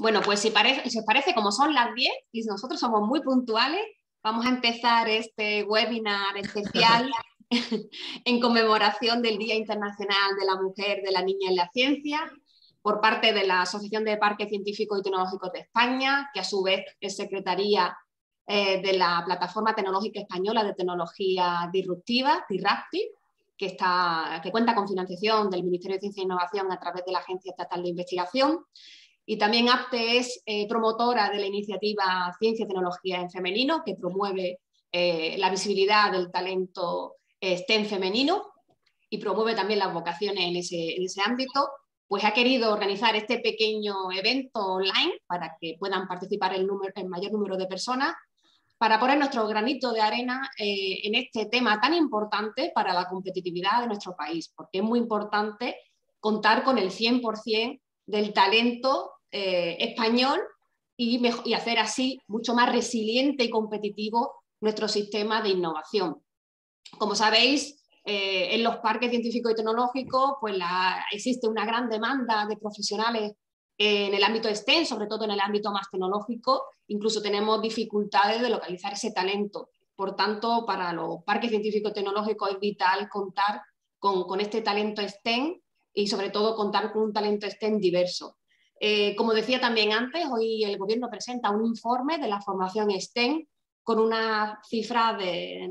Bueno, pues si os parece, como son las 10 y nosotros somos muy puntuales, vamos a empezar este webinar especial en conmemoración del Día Internacional de la Mujer, de la Niña en la Ciencia, por parte de la Asociación de Parques Científicos y Tecnológicos de España, que a su vez es secretaría de la Plataforma Tecnológica Española de Tecnología Disruptiva, TIRAPTI, que cuenta con financiación del Ministerio de Ciencia e Innovación a través de la Agencia Estatal de Investigación. Y también APTE es promotora de la iniciativa Ciencia y Tecnología en Femenino, que promueve la visibilidad del talento STEM femenino y promueve también las vocaciones en ese ámbito. Pues ha querido organizar este pequeño evento online para que puedan participar el mayor número de personas, para poner nuestro granito de arena en este tema tan importante para la competitividad de nuestro país, porque es muy importante contar con el 100% del talento español y hacer así mucho más resiliente y competitivo nuestro sistema de innovación. Como sabéis, en los parques científicos y tecnológicos pues existe una gran demanda de profesionales en el ámbito STEM, sobre todo en el ámbito más tecnológico. Incluso tenemos dificultades de localizar ese talento. Por tanto, para los parques científicos y tecnológicos es vital contar con este talento STEM y sobre todo contar con un talento STEM diverso. Como decía también antes, hoy el Gobierno presenta un informe de la formación STEM con una cifra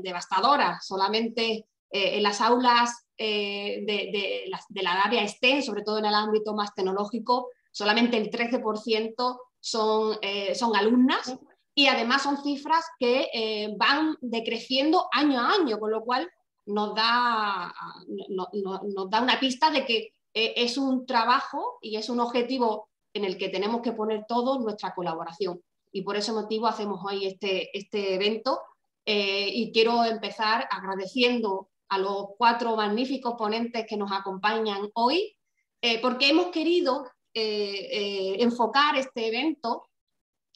devastadora. Solamente en las aulas de la área STEM, sobre todo en el ámbito más tecnológico, solamente el 13% son alumnas, y además son cifras que van decreciendo año a año, con lo cual nos da una pista de que es un trabajo y es un objetivo en el que tenemos que poner todos nuestra colaboración. Y por ese motivo hacemos hoy este evento y quiero empezar agradeciendo a los 4 magníficos ponentes que nos acompañan hoy, porque hemos querido enfocar este evento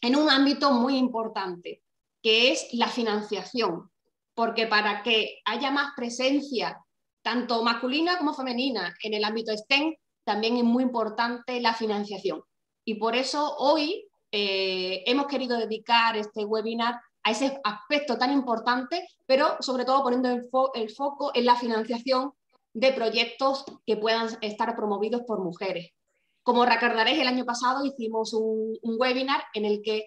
en un ámbito muy importante, que es la financiación, porque para que haya más presencia tanto masculina como femenina en el ámbito STEM también es muy importante la financiación, y por eso hoy hemos querido dedicar este webinar a ese aspecto tan importante, pero sobre todo poniendo el foco en la financiación de proyectos que puedan estar promovidos por mujeres. Como recordaréis, el año pasado hicimos un webinar en el que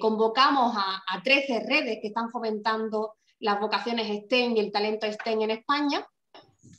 convocamos a 13 redes que están fomentando las vocaciones STEM y el talento STEM en España,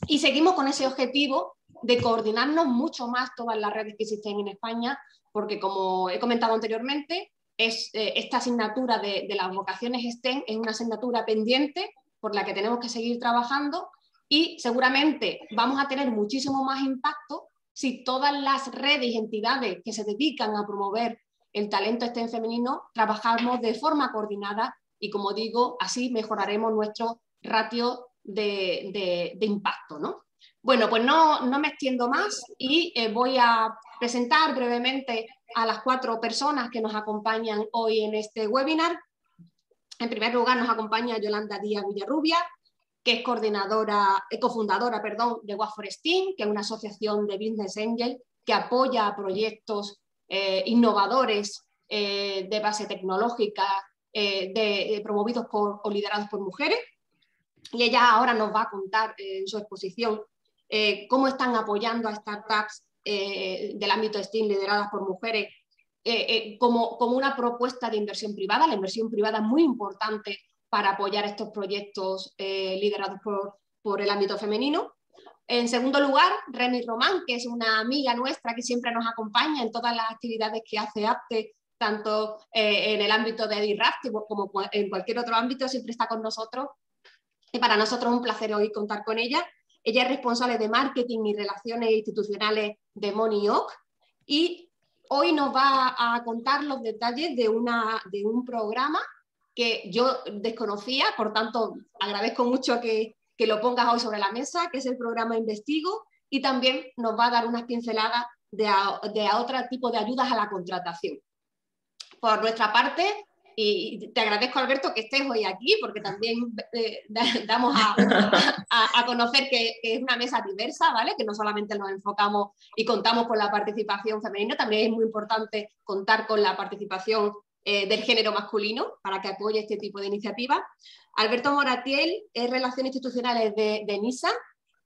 y seguimos con ese objetivo de coordinarnos mucho más todas las redes que existen en España, porque como he comentado anteriormente, esta asignatura de las vocaciones STEM es una asignatura pendiente por la que tenemos que seguir trabajando, y seguramente vamos a tener muchísimo más impacto si todas las redes y entidades que se dedican a promover el talento STEM femenino trabajamos de forma coordinada, y como digo, así mejoraremos nuestro ratio de impacto, ¿no? Bueno, pues no me extiendo más y voy a presentar brevemente a las 4 personas que nos acompañan hoy en este webinar. En primer lugar nos acompaña Yolanda Díaz Villarrubia, que es cofundadora de WA4STEAM, que es una asociación de Business Angel que apoya a proyectos innovadores de base tecnológica promovidos o liderados por mujeres. Y ella ahora nos va a contar en su exposición cómo están apoyando a startups del ámbito STEAM lideradas por mujeres como una propuesta de inversión privada. La inversión privada es muy importante para apoyar estos proyectos liderados por el ámbito femenino. En segundo lugar, Remi Román, que es una amiga nuestra que siempre nos acompaña en todas las actividades que hace APTE, tanto en el ámbito de DIRAPTI como en cualquier otro ámbito, siempre está con nosotros, y para nosotros es un placer hoy contar con ella. Ella es responsable de marketing y relaciones institucionales de Money Oak, y hoy nos va a contar los detalles de un programa que yo desconocía, por tanto agradezco mucho que lo pongas hoy sobre la mesa, que es el programa Investigo, y también nos va a dar unas pinceladas de otro tipo de ayudas a la contratación. Por nuestra parte, Y te agradezco, Alberto, que estés hoy aquí, porque también damos a conocer que es una mesa diversa, ¿vale? Que no solamente nos enfocamos y contamos con la participación femenina, también es muy importante contar con la participación del género masculino para que apoye este tipo de iniciativas. Alberto Moratiel es Relaciones Institucionales de ENISA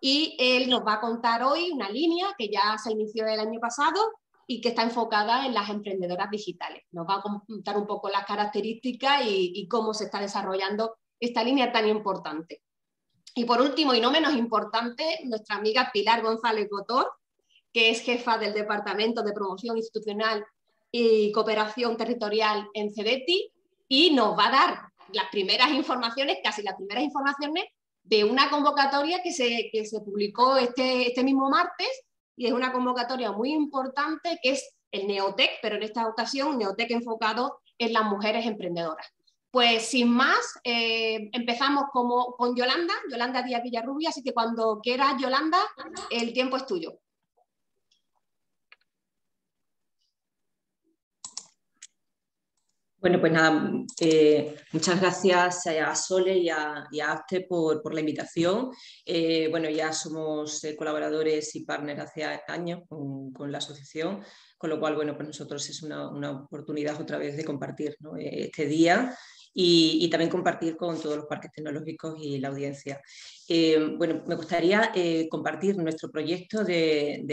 y él nos va a contar hoy una línea que ya se inició el año pasado y que está enfocada en las emprendedoras digitales. Nos va a contar un poco las características y cómo se está desarrollando esta línea tan importante. Y por último, y no menos importante, nuestra amiga Pilar González Gotor, que es jefa del Departamento de Promoción Institucional y Cooperación Territorial en CDTI, y nos va a dar las primeras informaciones, casi las primeras informaciones, de una convocatoria que se publicó este mismo martes, y es una convocatoria muy importante que es el Neotec, pero en esta ocasión un Neotec enfocado en las mujeres emprendedoras. Pues sin más, empezamos con Yolanda Díaz Villarrubia, así que cuando quieras, Yolanda, el tiempo es tuyo. Bueno, pues nada, muchas gracias a Sole y a APTE por la invitación. Bueno, ya somos colaboradores y partners hace años con la asociación, con lo cual, bueno, para nosotros es una oportunidad otra vez de compartir, ¿no?, este día y también compartir con todos los parques tecnológicos y la audiencia. Bueno, me gustaría compartir nuestro proyecto de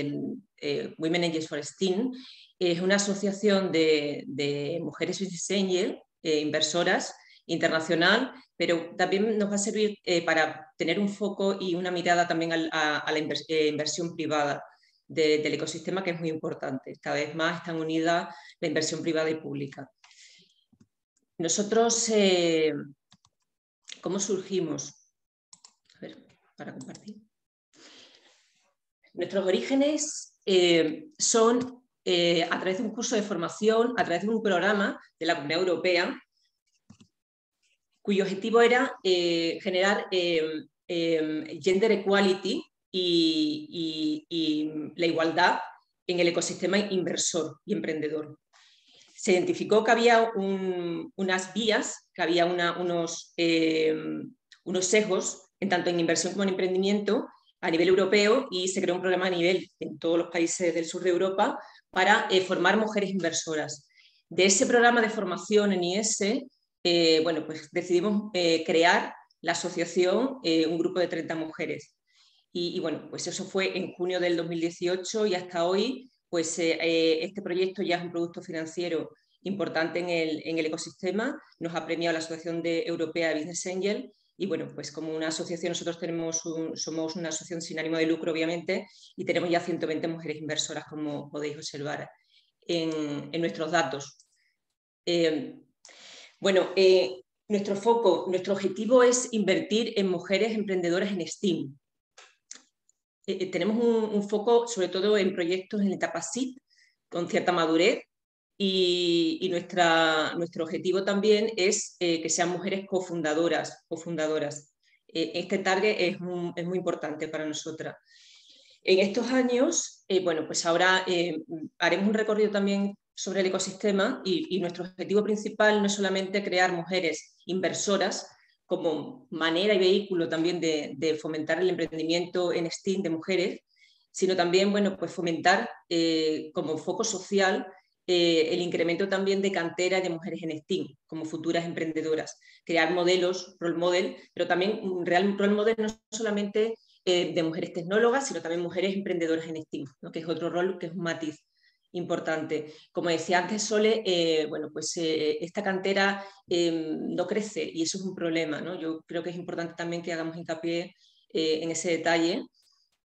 Women Angels for STEAM. Es una asociación de mujeres business angel, inversoras, internacional, pero también nos va a servir para tener un foco y una mirada también a la inversión privada del ecosistema, que es muy importante. Cada vez más están unidas la inversión privada y pública. Nosotros, ¿cómo surgimos? A ver, para compartir. Nuestros orígenes son... a través de un curso de formación, a través de un programa de la Comunidad Europea, cuyo objetivo era generar gender equality y la igualdad en el ecosistema inversor y emprendedor. Se identificó que había unas vías, que había unos sesgos, en tanto en inversión como en emprendimiento, a nivel europeo, y se creó un programa a nivel en todos los países del sur de Europa para formar mujeres inversoras. De ese programa de formación en IS, bueno, pues decidimos crear la asociación, un grupo de 30 mujeres. Y bueno, pues eso fue en junio del 2018 y hasta hoy, pues este proyecto ya es un producto financiero importante en el ecosistema. Nos ha premiado la Asociación Europea de Business Angel. Y bueno, pues como una asociación, nosotros somos una asociación sin ánimo de lucro, obviamente, y tenemos ya 120 mujeres inversoras, como podéis observar en nuestros datos. Bueno, nuestro foco, nuestro objetivo es invertir en mujeres emprendedoras en STEAM. Tenemos un foco sobre todo en proyectos en etapa seed, con cierta madurez, y nuestro objetivo también es que sean mujeres cofundadoras. Este target es muy importante para nosotras. En estos años, bueno, pues ahora haremos un recorrido también sobre el ecosistema y nuestro objetivo principal no es solamente crear mujeres inversoras como manera y vehículo también de fomentar el emprendimiento en STEAM de mujeres, sino también, bueno, pues fomentar como foco social el incremento también de cantera de mujeres en STEAM como futuras emprendedoras, crear modelos, role model, pero también un real role model no solamente de mujeres tecnólogas, sino también mujeres emprendedoras en STEAM, ¿no?, que es otro rol, que es un matiz importante. Como decía antes Sole, bueno, pues esta cantera no crece y eso es un problema, ¿no? Yo creo que es importante también que hagamos hincapié en ese detalle.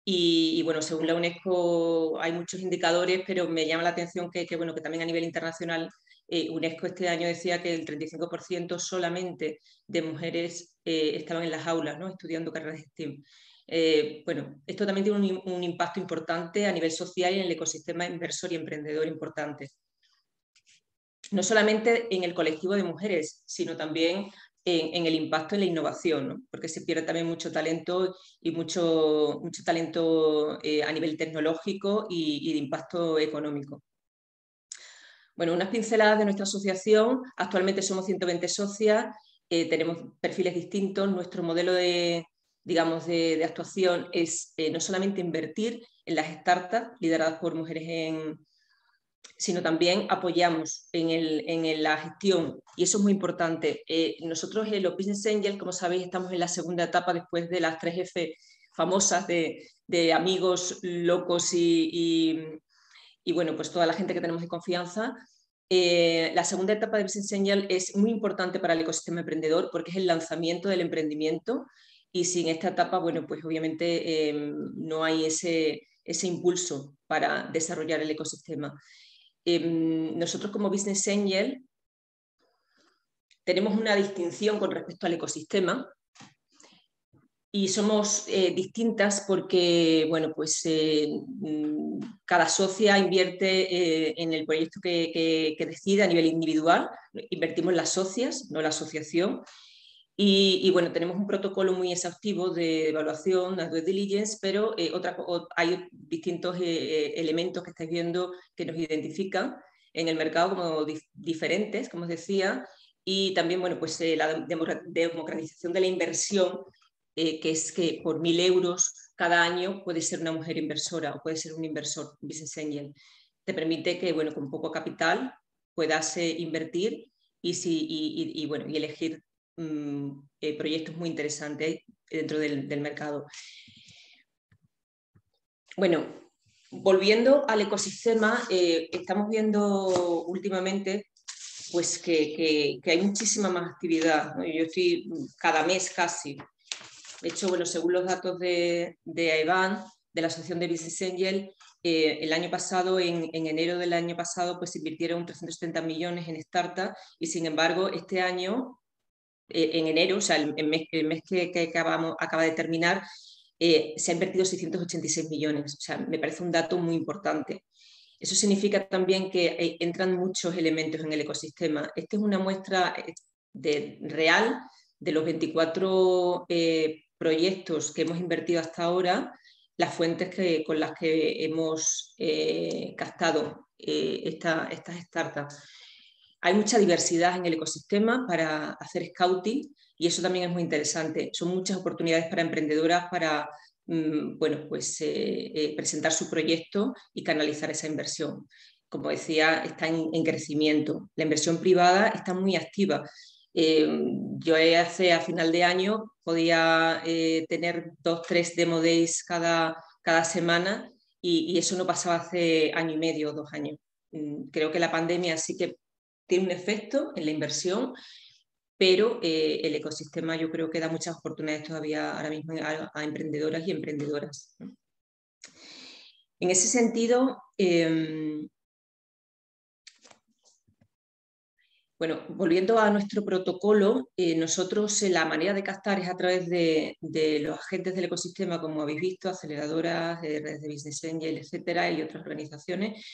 Y bueno, según la UNESCO hay muchos indicadores, pero me llama la atención que bueno, que también a nivel internacional UNESCO este año decía que el 35% solamente de mujeres estaban en las aulas, ¿no?, estudiando carreras de STEAM. Bueno, esto también tiene un impacto importante a nivel social y en el ecosistema inversor y emprendedor importante. No solamente en el colectivo de mujeres, sino también en el impacto en la innovación, ¿no?, porque se pierde también mucho talento y mucho talento a nivel tecnológico y de impacto económico. Bueno, unas pinceladas de nuestra asociación. Actualmente somos 120 socias, tenemos perfiles distintos. Nuestro modelo de actuación es no solamente invertir en las startups lideradas por mujeres, sino también apoyamos en la gestión, y eso es muy importante. Nosotros los Business Angels, como sabéis, estamos en la segunda etapa después de las 3F famosas de amigos, locos y bueno, pues toda la gente que tenemos de confianza. La segunda etapa de Business Angel es muy importante para el ecosistema emprendedor porque es el lanzamiento del emprendimiento, y sin esta etapa, bueno, pues obviamente no hay ese impulso para desarrollar el ecosistema. Nosotros como Business Angel tenemos una distinción con respecto al ecosistema y somos distintas porque, bueno, pues cada socia invierte en el proyecto que decida a nivel individual. Invertimos las socias, no la asociación. Y bueno, tenemos un protocolo muy exhaustivo de evaluación, las due diligence, pero hay distintos elementos que estáis viendo que nos identifican en el mercado como diferentes, como os decía, y también, bueno, pues la democratización de la inversión, que es que por 1.000 euros cada año puede ser una mujer inversora o puede ser un inversor, un business angel. Te permite que, bueno, con poco capital puedas invertir y elegir proyectos muy interesantes dentro del mercado. Bueno, volviendo al ecosistema, estamos viendo últimamente pues que hay muchísima más actividad, ¿no? Yo estoy cada mes casi. De hecho, bueno, según los datos de Aeban, de la Asociación de Business Angel, el año pasado, en enero del año pasado, pues invirtieron 370 millones en startups, y sin embargo este año, en enero, o sea, el mes que acaba de terminar, se han invertido 686 millones. O sea, me parece un dato muy importante. Eso significa también que entran muchos elementos en el ecosistema. Esta es una muestra real de los 24 proyectos que hemos invertido hasta ahora, las fuentes con las que hemos captado estas startups. Hay mucha diversidad en el ecosistema para hacer scouting, y eso también es muy interesante. Son muchas oportunidades para emprendedoras para presentar su proyecto y canalizar esa inversión. Como decía, está en crecimiento. La inversión privada está muy activa. Yo a final de año podía tener 2 o 3 demo days cada semana, y eso no pasaba hace año y medio o 2 años. Creo que la pandemia sí que tiene un efecto en la inversión, pero el ecosistema yo creo que da muchas oportunidades todavía ahora mismo a emprendedoras y emprendedoras. En ese sentido, volviendo a nuestro protocolo, nosotros la manera de captar es a través de los agentes del ecosistema, como habéis visto, aceleradoras, redes de Business Angel, etcétera, y otras organizaciones,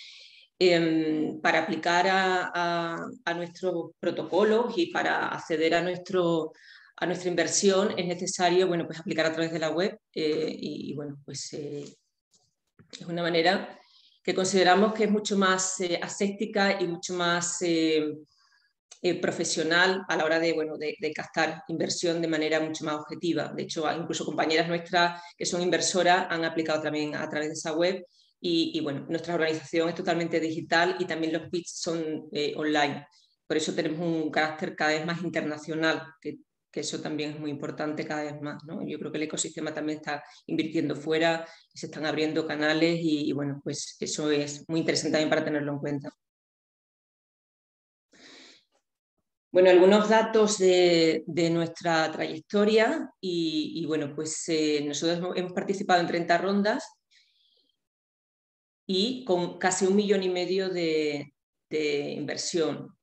para aplicar a nuestros protocolos, y para acceder a nuestra inversión es necesario, bueno, pues aplicar a través de la web, es una manera que consideramos que es mucho más aséptica y mucho más profesional a la hora de captar inversión de manera mucho más objetiva. De hecho, incluso compañeras nuestras que son inversoras han aplicado también a través de esa web. Y nuestra organización es totalmente digital, y también los pitch son online. Por eso tenemos un carácter cada vez más internacional, que eso también es muy importante cada vez más, ¿no? Yo creo que el ecosistema también está invirtiendo fuera, se están abriendo canales, y eso es muy interesante también para tenerlo en cuenta. Bueno, algunos datos de nuestra trayectoria, nosotros hemos participado en 30 rondas, y con casi 1,5 millones de inversión.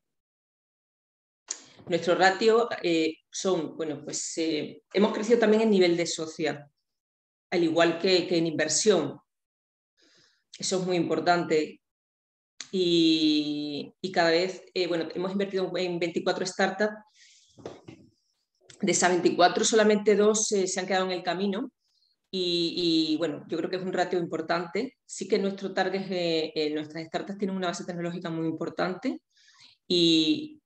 Nuestro ratio hemos crecido también en nivel de socia, al igual que en inversión. Eso es muy importante. Y cada vez, hemos invertido en 24 startups. De esas 24, solamente 2 se han quedado en el camino. Y bueno, yo creo que es un ratio importante. Sí que nuestro target, nuestras startups tienen una base tecnológica muy importante y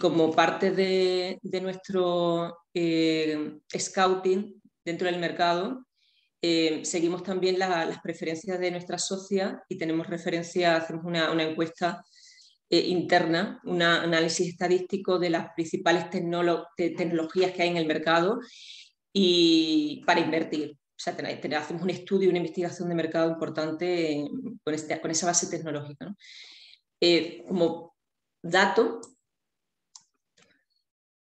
como parte de nuestro scouting dentro del mercado, seguimos también las preferencias de nuestras socias y tenemos referencia, hacemos una encuesta interna, un análisis estadístico de las principales tecnologías que hay en el mercado y para invertir. O sea, hacemos un estudio y una investigación de mercado importante con esa base tecnológica, ¿no? Como dato,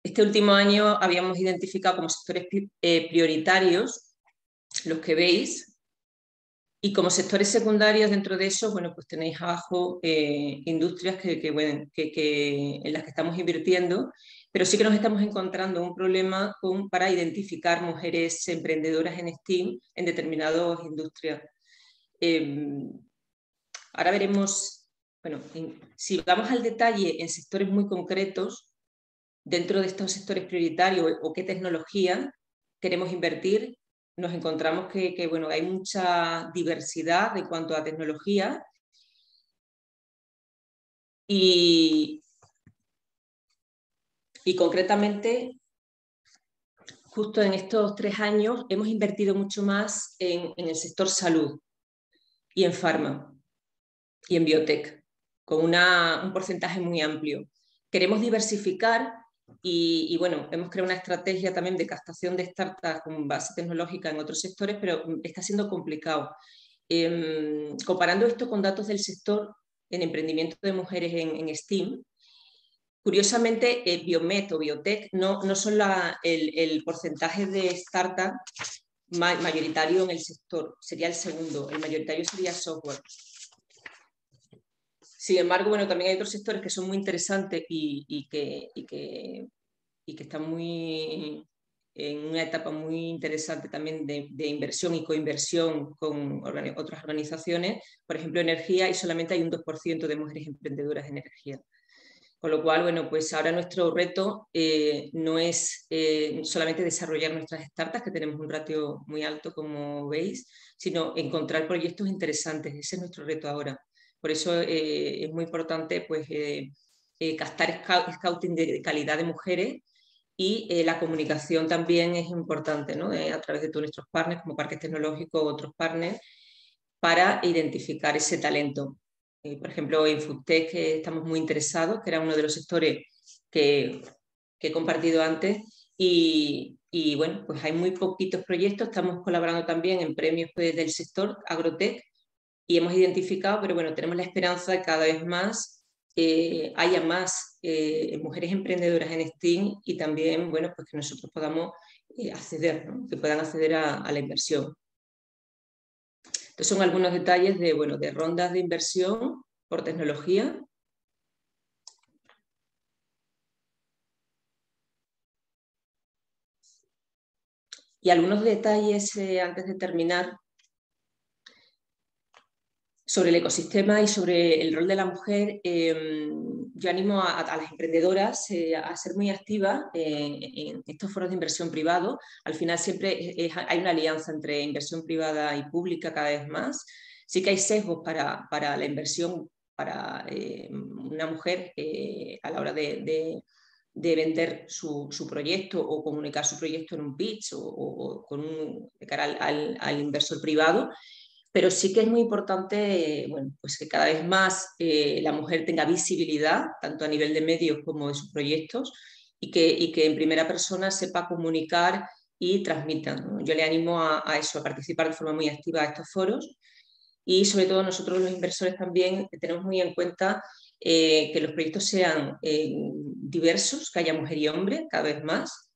este último año habíamos identificado como sectores prioritarios, los que veis, y como sectores secundarios dentro de eso, bueno, pues tenéis abajo industrias en las que estamos invirtiendo, pero sí que nos estamos encontrando un problema para identificar mujeres emprendedoras en STEAM en determinadas industrias. Ahora veremos, bueno, si vamos al detalle en sectores muy concretos, dentro de estos sectores prioritarios o qué tecnología queremos invertir, nos encontramos que bueno, hay mucha diversidad en cuanto a tecnología y concretamente, justo en estos 3 años, hemos invertido mucho más en el sector salud y en farma y en biotech, con un porcentaje muy amplio. Queremos diversificar y bueno, hemos creado una estrategia también de captación de startups con base tecnológica en otros sectores, pero está siendo complicado. Comparando esto con datos del sector en emprendimiento de mujeres en STEAM, curiosamente, biomet o biotech no son el porcentaje de startup mayoritario en el sector, sería el segundo, el mayoritario sería software. Sin embargo, bueno, también hay otros sectores que son muy interesantes y que están en una etapa muy interesante también de inversión y coinversión con otras organizaciones, por ejemplo, energía, y solamente hay un 2% de mujeres emprendedoras en energía. Con lo cual, bueno, pues ahora nuestro reto no es solamente desarrollar nuestras startups, que tenemos un ratio muy alto, como veis, sino encontrar proyectos interesantes. Ese es nuestro reto ahora. Por eso es muy importante pues, captar scouting de calidad de mujeres y la comunicación también es importante, ¿no? A través de todos nuestros partners, como parques tecnológicos u otros partners, para identificar ese talento. Por ejemplo, en FoodTech estamos muy interesados, que era uno de los sectores que he compartido antes, y bueno, pues hay muy poquitos proyectos, estamos colaborando también en premios pues, del sector Agrotech, y hemos identificado, pero bueno, tenemos la esperanza de que cada vez más haya más mujeres emprendedoras en STEAM, y también, bueno, pues que nosotros podamos acceder, ¿no? Que puedan acceder a la inversión. Estos son algunos detalles bueno, de rondas de inversión por tecnología. Y algunos detalles antes de terminar sobre el ecosistema y sobre el rol de la mujer. Yo animo a las emprendedoras a ser muy activas en estos foros de inversión privado. Al final siempre hay una alianza entre inversión privada y pública cada vez más. Sí que hay sesgos para la inversión para una mujer a la hora de vender su proyecto o comunicar su proyecto en un pitch o de cara al inversor privado. Pero sí que es muy importante bueno, pues que cada vez más la mujer tenga visibilidad, tanto a nivel de medios como de sus proyectos, y que en primera persona sepa comunicar y transmita, ¿no? Yo le animo a eso, a participar de forma muy activa a estos foros. Y sobre todo nosotros los inversores también tenemos muy en cuenta que los proyectos sean diversos, que haya mujer y hombre cada vez más.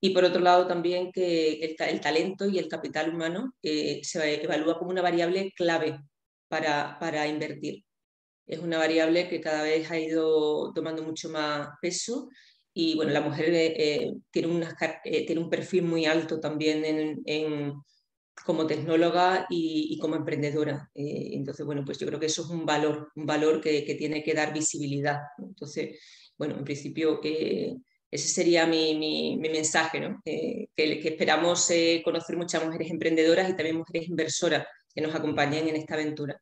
Y por otro lado también que el talento y el capital humano se evalúa como una variable clave para invertir. Es una variable que cada vez ha ido tomando mucho más peso y bueno, la mujer tiene un perfil muy alto también como tecnóloga y como emprendedora. Entonces, bueno, pues yo creo que eso es un valor que tiene que dar visibilidad. Entonces, bueno, en principio Ese sería mi mensaje, ¿no? Que esperamos conocer muchas mujeres emprendedoras y también mujeres inversoras que nos acompañen en esta aventura.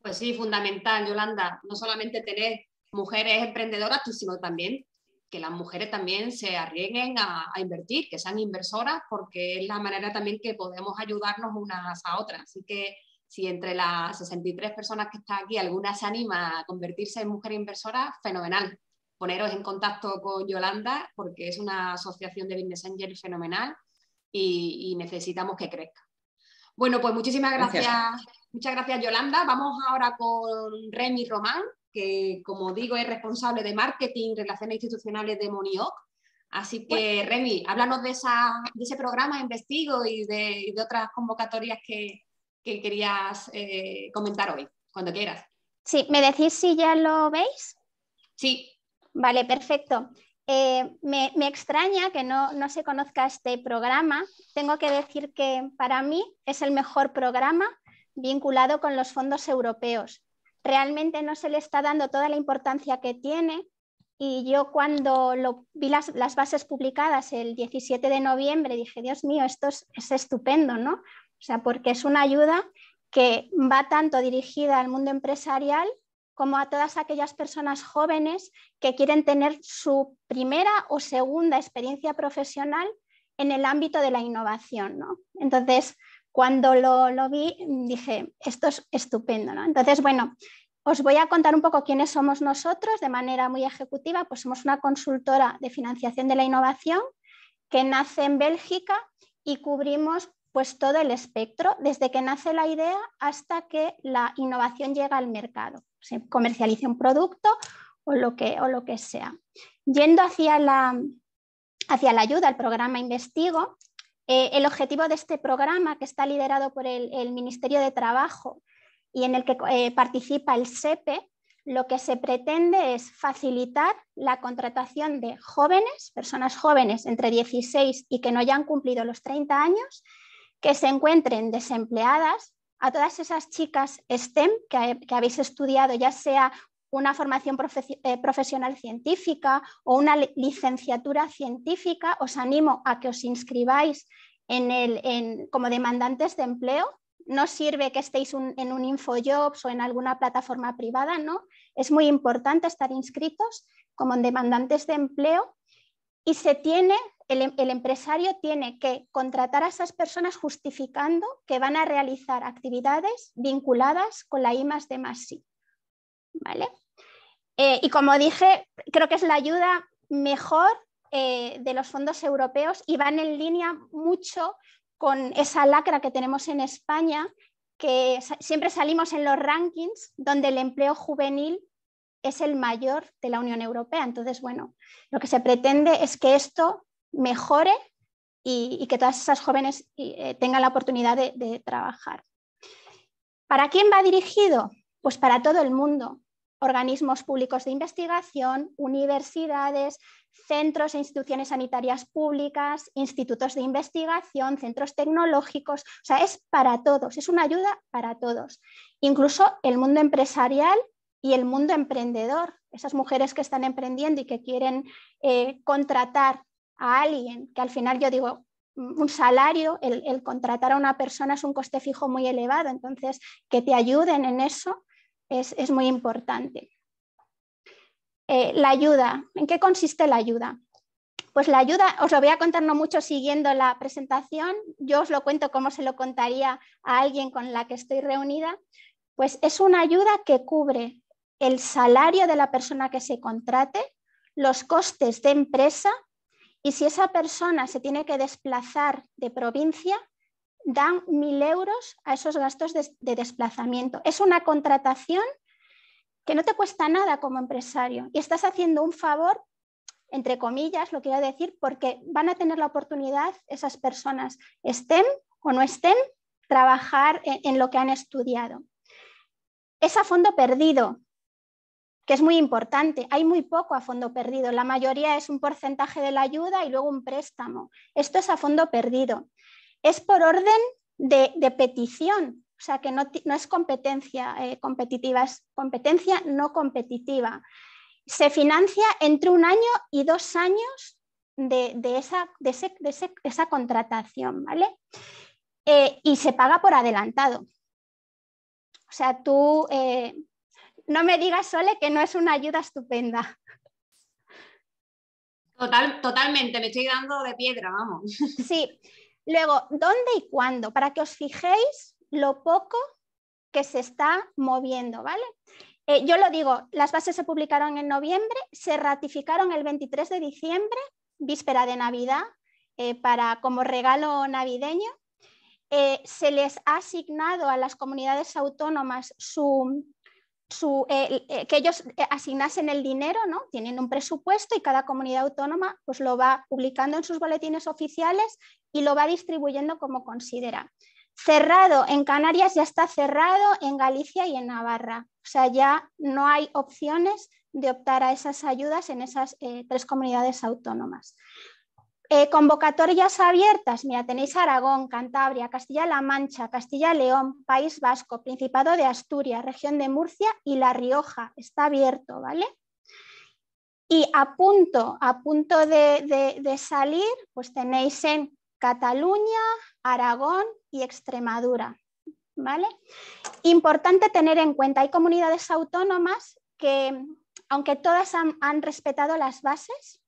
Pues sí, fundamental, Yolanda, no solamente tener mujeres emprendedoras, sino también que las mujeres también se arriesguen a invertir, que sean inversoras, porque es la manera también que podemos ayudarnos unas a otras. Así que si entre las 63 personas que están aquí alguna se anima a convertirse en mujer inversora, fenomenal. Poneros en contacto con Yolanda, porque es una asociación de business angels fenomenal y necesitamos que crezca. Bueno, pues muchísimas gracias. Muchas gracias, Yolanda. Vamos ahora con Remi Román, que como digo es responsable de marketing y relaciones institucionales de Money Oak. Así que, bueno, Remi, háblanos de ese programa Investigo y de otras convocatorias que querías comentar hoy, cuando quieras. Sí, ¿me decís si ya lo veis? Sí. Vale, perfecto. Me extraña que no se conozca este programa. Tengo que decir que para mí es el mejor programa vinculado con los fondos europeos. Realmente no se le está dando toda la importancia que tiene, y yo cuando vi las bases publicadas el 17 de noviembre dije, Dios mío, esto es estupendo, ¿no? O sea, porque es una ayuda que va tanto dirigida al mundo empresarial como a todas aquellas personas jóvenes que quieren tener su primera o segunda experiencia profesional en el ámbito de la innovación, ¿no? Entonces, cuando lo vi, dije, esto es estupendo, ¿no? Entonces, bueno, os voy a contar un poco quiénes somos nosotros de manera muy ejecutiva. Pues somos una consultora de financiación de la innovación que nace en Bélgica y cubrimos pues todo el espectro, desde que nace la idea hasta que la innovación llega al mercado, se comercializa un producto o lo que sea. Yendo hacia la ayuda al programa Investigo, el objetivo de este programa, que está liderado por el Ministerio de Trabajo y en el que participa el SEPE, lo que se pretende es facilitar la contratación de jóvenes, personas jóvenes entre 16 y que no ya han cumplido los 30 años, que se encuentren desempleadas, a todas esas chicas STEM que habéis estudiado, ya sea una formación profesional científica o una licenciatura científica. Os animo a que os inscribáis como demandantes de empleo. No sirve que estéis en un InfoJobs o en alguna plataforma privada, ¿no? Es muy importante estar inscritos como demandantes de empleo, y el empresario tiene que contratar a esas personas justificando que van a realizar actividades vinculadas con la I+D+I. ¿Vale? Y como dije, creo que es la ayuda mejor de los fondos europeos, y van en línea mucho con esa lacra que tenemos en España, que siempre salimos en los rankings donde el empleo juvenil es el mayor de la Unión Europea. Entonces, bueno, lo que se pretende es que esto mejore y que todas esas jóvenes tengan la oportunidad de trabajar. ¿Para quién va dirigido? Pues para todo el mundo. Organismos públicos de investigación, universidades, centros e instituciones sanitarias públicas, institutos de investigación, centros tecnológicos. O sea, es para todos, es una ayuda para todos. Incluso el mundo empresarial y el mundo emprendedor. Esas mujeres que están emprendiendo y que quieren contratar a alguien, que al final yo digo, un salario, el contratar a una persona es un coste fijo muy elevado, entonces que te ayuden en eso es muy importante. La ayuda, ¿en qué consiste la ayuda? Pues la ayuda, os lo voy a contar no mucho siguiendo la presentación, yo os lo cuento como se lo contaría a alguien con la que estoy reunida. Pues es una ayuda que cubre el salario de la persona que se contrate, los costes de empresa, y si esa persona se tiene que desplazar de provincia, dan 1.000 euros a esos gastos de desplazamiento. Es una contratación que no te cuesta nada como empresario y estás haciendo un favor, entre comillas, lo quiero decir, porque van a tener la oportunidad esas personas STEM o no STEM, trabajar en lo que han estudiado. Es a fondo perdido, que es muy importante. Hay muy poco a fondo perdido, la mayoría es un porcentaje de la ayuda y luego un préstamo. Esto es a fondo perdido. Es por orden de petición, o sea que no es competencia competitiva, es competencia no competitiva. se financia entre 1 año y 2 años de esa contratación, ¿vale? Y se paga por adelantado. O sea, tú no me digas, Sole, que no es una ayuda estupenda. Totalmente, me estoy dando de piedra, vamos. Sí. Luego, ¿dónde y cuándo? Para que os fijéis lo poco que se está moviendo, ¿vale? Yo lo digo, las bases se publicaron en noviembre, se ratificaron el 23 de diciembre, víspera de Navidad, como regalo navideño. Se les ha asignado a las comunidades autónomas que ellos asignasen el dinero, ¿no? Tienen un presupuesto y cada comunidad autónoma pues, lo va publicando en sus boletines oficiales y lo va distribuyendo como considera. Cerrado, en Canarias ya está cerrado, en Galicia y en Navarra. O sea, ya no hay opciones de optar a esas ayudas en esas 3 comunidades autónomas. Convocatorias abiertas, mira, tenéis Aragón, Cantabria, Castilla-La Mancha, Castilla-León, País Vasco, Principado de Asturias, Región de Murcia y La Rioja. Está abierto, ¿vale? Y a punto de salir, pues tenéis en Cataluña, Aragón y Extremadura, ¿vale? Importante tener en cuenta, hay comunidades autónomas que, aunque todas han respetado las bases,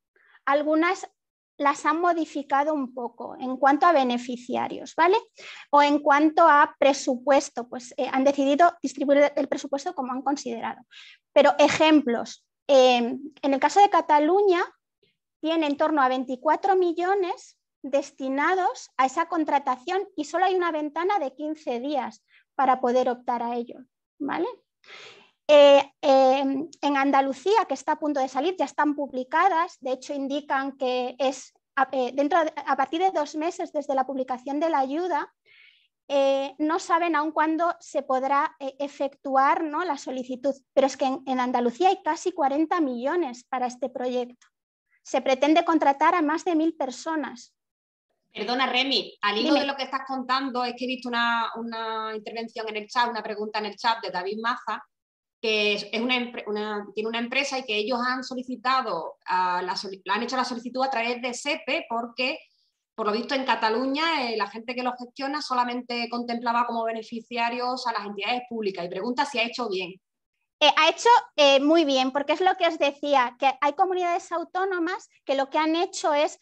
algunas las han modificado un poco en cuanto a beneficiarios, ¿vale? O en cuanto a presupuesto, pues han decidido distribuir el presupuesto como han considerado. Pero ejemplos, en el caso de Cataluña, tiene en torno a 24 millones destinados a esa contratación y solo hay una ventana de 15 días para poder optar a ello, ¿vale? En Andalucía, que está a punto de salir, ya están publicadas, de hecho indican que es a partir de 2 meses desde la publicación de la ayuda. No saben aún cuándo se podrá efectuar, ¿no?, la solicitud, pero es que en Andalucía hay casi 40 millones para este proyecto. Se pretende contratar a más de 1.000 personas. Perdona, Remi, al hilo de lo que estás contando, es que he visto una intervención en el chat, una pregunta en el chat de David Maza, que es tiene una empresa y que ellos han solicitado, han hecho la solicitud a través de SEPE porque, por lo visto, en Cataluña la gente que lo gestiona solamente contemplaba como beneficiarios a las entidades públicas y pregunta si ha hecho bien. Ha hecho muy bien, porque es lo que os decía, que hay comunidades autónomas que lo que han hecho es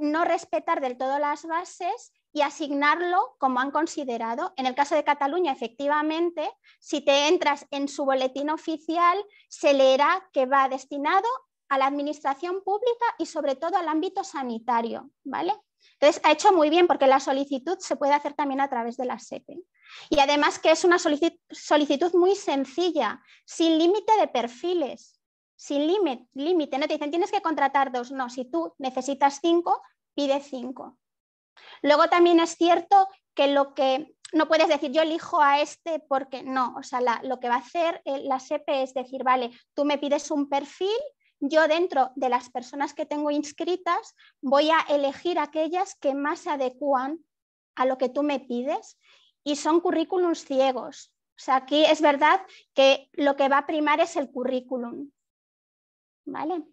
no respetar del todo las bases y asignarlo como han considerado. En el caso de Cataluña, efectivamente, si te entras en su boletín oficial, se leerá que va destinado a la administración pública y sobre todo al ámbito sanitario, ¿vale? Entonces, ha hecho muy bien porque la solicitud se puede hacer también a través de la SEPE. Y además que es una solicitud muy sencilla, sin límite de perfiles, sin límite. No te dicen, tienes que contratar 2, no, si tú necesitas 5, pide 5. Luego también es cierto que no puedes decir yo elijo a este porque no, o sea, lo que va a hacer la SEPE es decir, vale, tú me pides un perfil, yo dentro de las personas que tengo inscritas voy a elegir aquellas que más se adecúan a lo que tú me pides y son currículums ciegos. O sea, aquí es verdad que lo que va a primar es el currículum, ¿vale?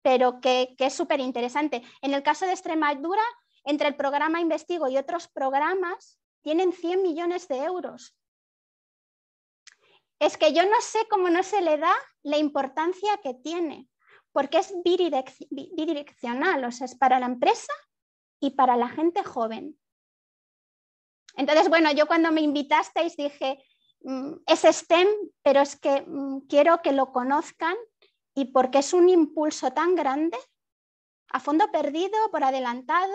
Pero que es súper interesante. En el caso de Extremadura, entre el programa Investigo y otros programas, tienen 100 millones de euros. Es que yo no sé cómo no se le da la importancia que tiene, porque es bidireccional, o sea, es para la empresa y para la gente joven. Entonces, bueno, yo cuando me invitasteis dije, es STEM, pero es que quiero que lo conozcan y porque es un impulso tan grande, a fondo perdido, por adelantado,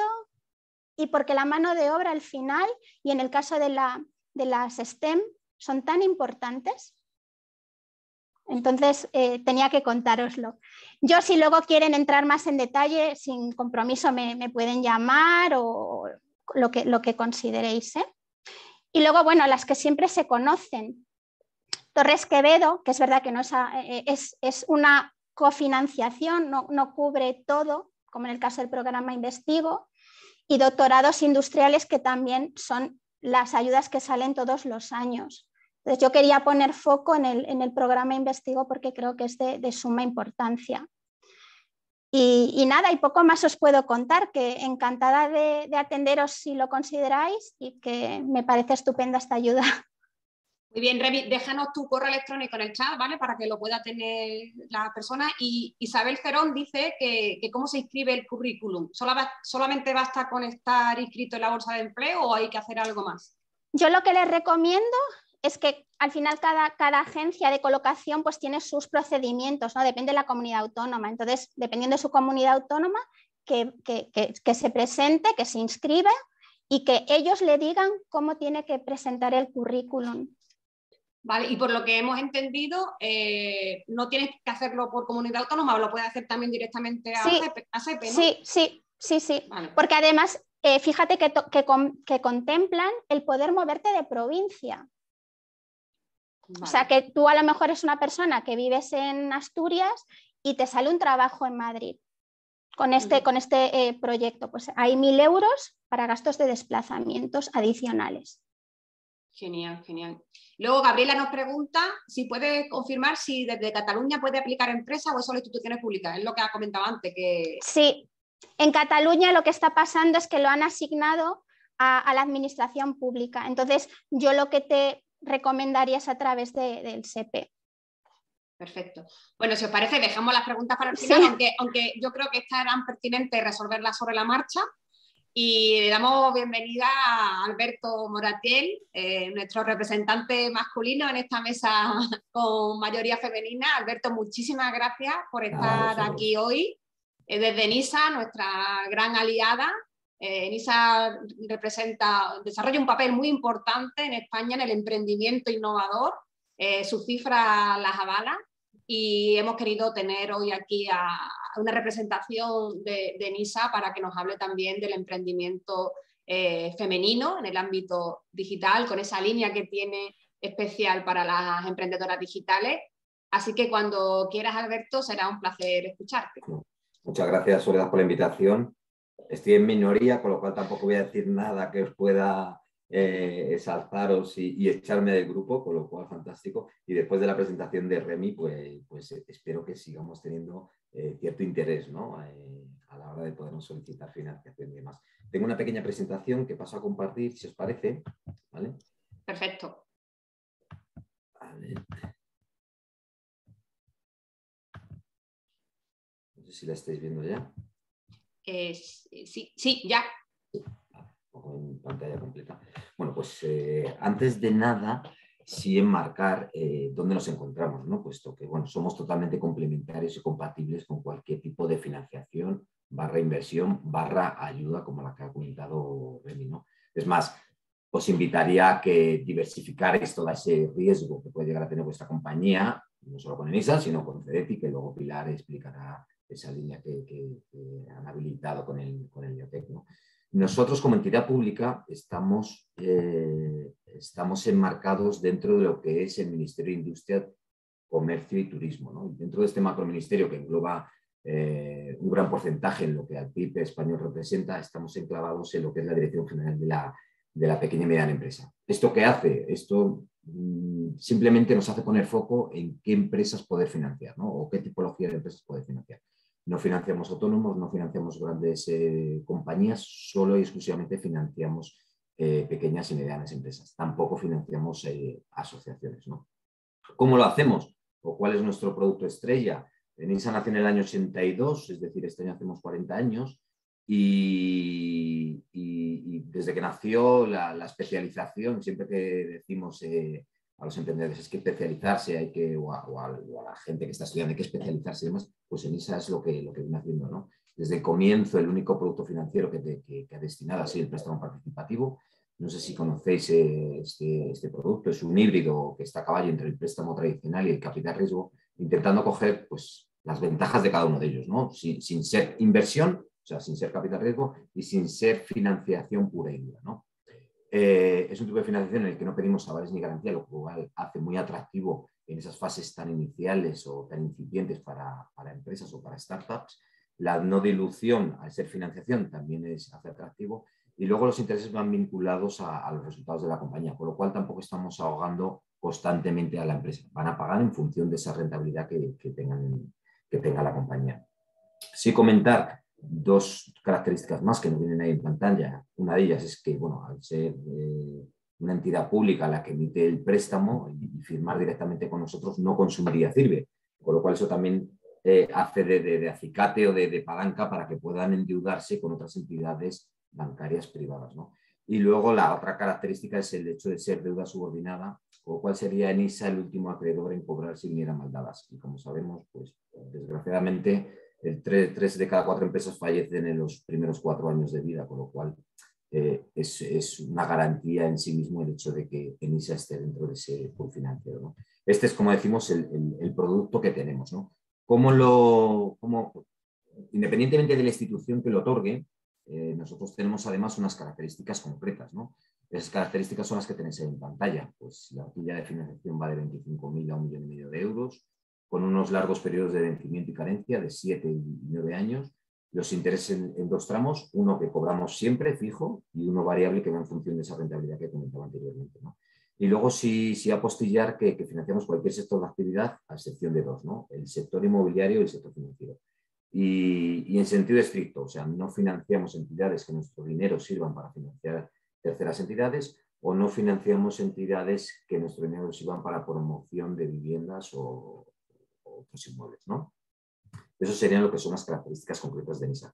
y porque la mano de obra al final, y en el caso de las STEM, son tan importantes. Entonces tenía que contároslo. Yo, si luego quieren entrar más en detalle, sin compromiso me pueden llamar o lo que consideréis, ¿eh? Y luego, bueno, las que siempre se conocen. Torres Quevedo, que es verdad que no es una cofinanciación, no cubre todo, como en el caso del programa Investigo, y doctorados industriales que también son las ayudas que salen todos los años. Entonces, yo quería poner foco en el programa Investigo porque creo que es de suma importancia. Y nada, y poco más os puedo contar, que encantada de atenderos si lo consideráis y que me parece estupenda esta ayuda. Muy bien, Remi, déjanos tu correo electrónico en el chat, ¿vale? Para que lo pueda tener la persona. Y Isabel Ferón dice que cómo se inscribe el currículum. ¿Solamente basta con estar inscrito en la bolsa de empleo o hay que hacer algo más? Yo lo que les recomiendo es que al final cada agencia de colocación pues tiene sus procedimientos, ¿no? Depende de la comunidad autónoma. Entonces, dependiendo de su comunidad autónoma, que se presente, que se inscribe y que ellos le digan cómo tiene que presentar el currículum. Vale, y por lo que hemos entendido, no tienes que hacerlo por comunidad autónoma, o lo puedes hacer también directamente a, sí, a SEPE, ¿no? Sí. Vale. Porque además, fíjate que contemplan el poder moverte de provincia. Vale. O sea, que tú a lo mejor eres una persona que vives en Asturias y te sale un trabajo en Madrid con este proyecto. Pues hay 1.000 euros para gastos de desplazamientos adicionales. Genial, genial. Luego Gabriela nos pregunta si puede confirmar si desde Cataluña puede aplicar empresas o solo instituciones públicas. Es lo que ha comentado antes. Sí, en Cataluña lo que está pasando es que lo han asignado a la administración pública. Entonces, yo lo que te recomendaría es a través del SEPE. Perfecto. Bueno, si os parece, dejamos las preguntas para el final, sí. aunque yo creo que estarán pertinentes resolverlas sobre la marcha. Y le damos bienvenida a Alberto Moratiel, nuestro representante masculino en esta mesa con mayoría femenina. Alberto, muchísimas gracias por estar aquí hoy. Desde ENISA, nuestra gran aliada. ENISA desarrolla un papel muy importante en España en el emprendimiento innovador. Sus cifras las avalan. Y hemos querido tener hoy aquí a una representación de ENISA para que nos hable también del emprendimiento femenino en el ámbito digital, con esa línea que tiene especial para las emprendedoras digitales. Así que cuando quieras, Alberto, será un placer escucharte. Muchas gracias, Soledad, por la invitación. Estoy en minoría, con lo cual tampoco voy a decir nada que os pueda exaltaros y echarme del grupo, con lo cual fantástico. Y después de la presentación de Remi, pues espero que sigamos teniendo cierto interés, ¿no? A la hora de podernos solicitar financiación y demás. Tengo una pequeña presentación que paso a compartir, si os parece, ¿vale? Perfecto. Vale. No sé si la estáis viendo ya. Sí, ya. En pantalla completa. Bueno, pues antes de nada, sí enmarcar dónde nos encontramos, ¿no? Puesto que, bueno, somos totalmente complementarios y compatibles con cualquier tipo de financiación, inversión, ayuda, como la que ha comentado Remi, ¿no? Es más, os invitaría a que diversificarais todo ese riesgo que puede llegar a tener vuestra compañía, no solo con ENISA, sino con CDTI, que luego Pilar explicará esa línea que han habilitado con el biotec, ¿no? Nosotros como entidad pública estamos enmarcados dentro de lo que es el Ministerio de Industria, Comercio y Turismo, ¿no? Dentro de este macroministerio que engloba un gran porcentaje en lo que el PIB español representa, estamos enclavados en lo que es la Dirección General de la Pequeña y Mediana Empresa. ¿Esto qué hace? Esto simplemente nos hace poner foco en qué empresas poder financiar, ¿no? O qué tipología de empresas poder financiar. No financiamos autónomos, no financiamos grandes compañías, solo y exclusivamente financiamos pequeñas y medianas empresas. Tampoco financiamos asociaciones, ¿no? ¿Cómo lo hacemos? ¿O cuál es nuestro producto estrella? ENISA nació en el año 82, es decir, este año hacemos 40 años. Y desde que nació la especialización, siempre que decimos a los emprendedores es que especializarse hay que, o a la gente que está estudiando hay que especializarse y demás, pues ENISA es lo que viene haciendo, ¿no? Desde el comienzo, el único producto financiero que ha destinado ha sido el préstamo participativo. No sé si conocéis este producto, es un híbrido que está a caballo entre el préstamo tradicional y el capital riesgo, intentando coger pues, las ventajas de cada uno de ellos, ¿no? Sin ser inversión, o sea, sin ser capital riesgo y sin ser financiación pura y dura, ¿no? Es un tipo de financiación en el que no pedimos avales ni garantía, lo cual hace muy atractivo en esas fases tan iniciales o tan incipientes para empresas o para startups. La no dilución al ser financiación también hace atractivo y luego los intereses van vinculados a los resultados de la compañía, con lo cual tampoco estamos ahogando constantemente a la empresa. Van a pagar en función de esa rentabilidad que tenga la compañía. Sí comentar dos características más que no vienen ahí en pantalla. Una de ellas es que, bueno, al ser una entidad pública la que emite el préstamo y firmar directamente con nosotros, no consumiría CIRBE, con lo cual eso también hace de acicate o de palanca para que puedan endeudarse con otras entidades bancarias privadas, ¿no? Y luego la otra característica es el hecho de ser deuda subordinada, con lo cual sería ENISA el último acreedor en cobrar si vinieran maldadas. Y como sabemos, pues desgraciadamente tres de cada cuatro empresas fallecen en los primeros 4 años de vida, con lo cual es una garantía en sí mismo el hecho de que ENISA esté dentro de ese pool financiero, ¿no? Este es, como decimos, el producto que tenemos, ¿no? Independientemente de la institución que lo otorgue, nosotros tenemos además unas características concretas, ¿no? Esas características son las que tenéis en pantalla. Pues la horquilla de financiación va de 25.000 a 1,5 millones de euros, con unos largos periodos de vencimiento y carencia de 7 y 9 años. Los intereses en 2 tramos, uno que cobramos siempre fijo y uno variable que va en función de esa rentabilidad que comentaba anteriormente, ¿no? Y luego sí apostillar que financiamos cualquier sector de actividad, a excepción de 2, ¿no? El sector inmobiliario y el sector financiero. Y en sentido estricto, o sea, no financiamos entidades que nuestro dinero sirvan para financiar terceras entidades, o no financiamos entidades que nuestro dinero sirvan para promoción de viviendas o otros inmuebles, ¿no? Eso serían lo que son las características concretas de ENISA.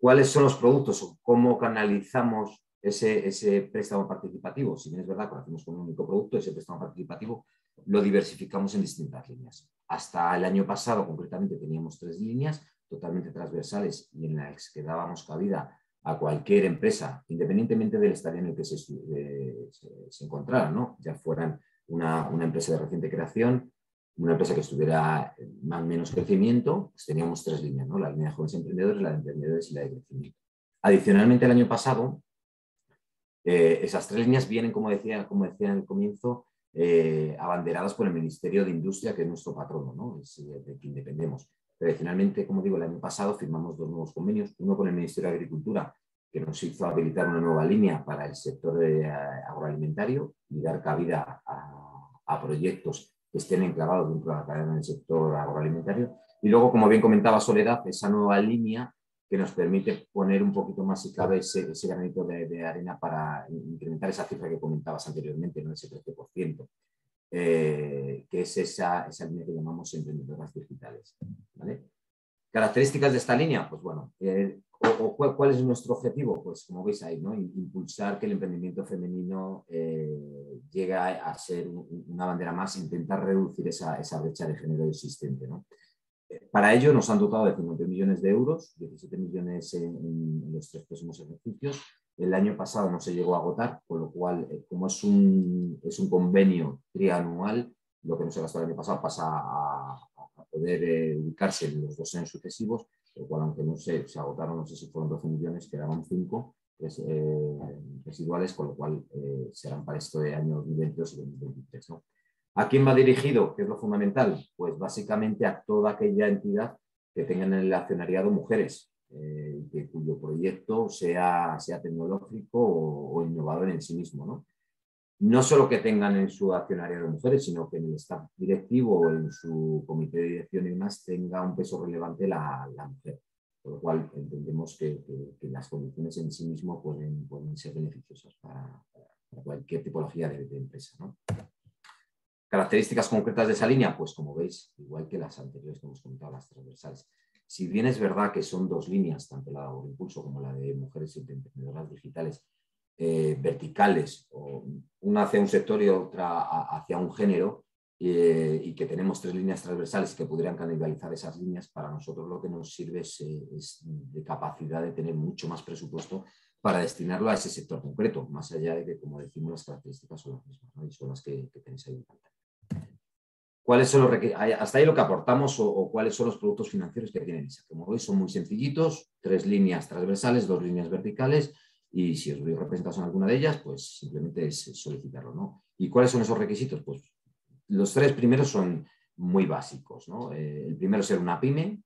¿Cuáles son los productos o cómo canalizamos ese préstamo participativo? Si bien es verdad que lo hacemos con un único producto, ese préstamo participativo lo diversificamos en distintas líneas. Hasta el año pasado, concretamente, teníamos 3 líneas totalmente transversales y en las que dábamos cabida a cualquier empresa, independientemente del estadio en el que se encontrara, ¿no? Ya fueran una empresa de reciente creación, una empresa que estuviera más o menos crecimiento, pues teníamos 3 líneas, ¿no? La línea de jóvenes emprendedores, la de emprendedores y la de crecimiento. Adicionalmente, el año pasado, esas 3 líneas vienen, como decía en el comienzo, abanderadas por el Ministerio de Industria, que es nuestro patrono, ¿no? Es de quien dependemos. Tradicionalmente, como digo, el año pasado firmamos 2 nuevos convenios, uno con el Ministerio de Agricultura, que nos hizo habilitar una nueva línea para el sector agroalimentario y dar cabida a proyectos que estén enclavados dentro de la cadena del sector agroalimentario. Y luego, como bien comentaba Soledad, esa nueva línea que nos permite poner un poquito más, si cabe, ese granito de arena para incrementar esa cifra que comentabas anteriormente, ¿no? Ese 13%, que es esa línea que llamamos emprendedoras digitales, ¿vale? ¿Características de esta línea? Pues bueno, ¿cuál es nuestro objetivo? Pues como veis ahí, ¿no? Impulsar que el emprendimiento femenino llegue a ser una bandera más, intentar reducir esa brecha de género existente, ¿no? Para ello nos han dotado de 50 millones de euros, 17 millones en los 3 próximos ejercicios. El año pasado no se llegó a agotar, con lo cual, como es un convenio trianual, lo que no se gastó el año pasado pasa a poder ubicarse en los 2 años sucesivos, lo cual, aunque no se agotaron, no sé si fueron 12 millones, quedaban 5 residuales, con lo cual serán para esto de año 2022 y 2023, ¿no? ¿A quién va dirigido? ¿Qué es lo fundamental? Pues básicamente a toda aquella entidad que tenga en el accionariado mujeres, cuyo proyecto sea tecnológico o innovador en sí mismo, ¿no? No solo que tengan en su accionariado mujeres, sino que en el staff directivo o en su comité de dirección y demás tenga un peso relevante la mujer. Por lo cual entendemos que las condiciones en sí mismo pueden ser beneficiosas para cualquier tipología de empresa, ¿no? Características concretas de esa línea, pues como veis, igual que las anteriores que hemos comentado, las transversales. Si bien es verdad que son 2 líneas, tanto la de impulso como la de mujeres emprendedoras digitales, verticales, una hacia un sector y otra hacia un género, y que tenemos 3 líneas transversales que pudieran canibalizar esas líneas, para nosotros lo que nos sirve es de capacidad de tener mucho más presupuesto para destinarlo a ese sector concreto, más allá de que, como decimos, las características son las mismas, ¿no? Y son las que tenéis ahí en pantalla. ¿Cuáles son los hasta ahí lo que aportamos o cuáles son los productos financieros que tiene ENISA? Como veis, son muy sencillitos, 3 líneas transversales, 2 líneas verticales, y si os doy representación alguna de ellas, pues simplemente es solicitarlo, ¿no? ¿Y cuáles son esos requisitos? Pues los 3 primeros son muy básicos, ¿no? El primero es ser una pyme,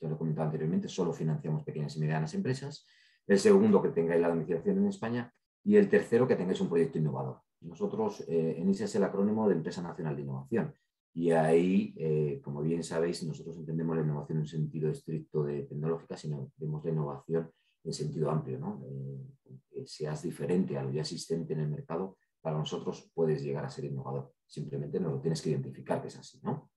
ya lo he comentado anteriormente, solo financiamos pequeñas y medianas empresas. El segundo, que tengáis la domiciliación en España. Y el tercero, que tengáis un proyecto innovador. Nosotros, ENISA es el acrónimo de Empresa Nacional de Innovación. Y ahí, como bien sabéis, nosotros entendemos la innovación en sentido estricto de tecnológica, sino vemos la innovación en sentido amplio, ¿no? Que seas diferente a lo ya existente en el mercado, para nosotros puedes llegar a ser innovador. Simplemente no lo tienes que identificar, que es así, ¿no?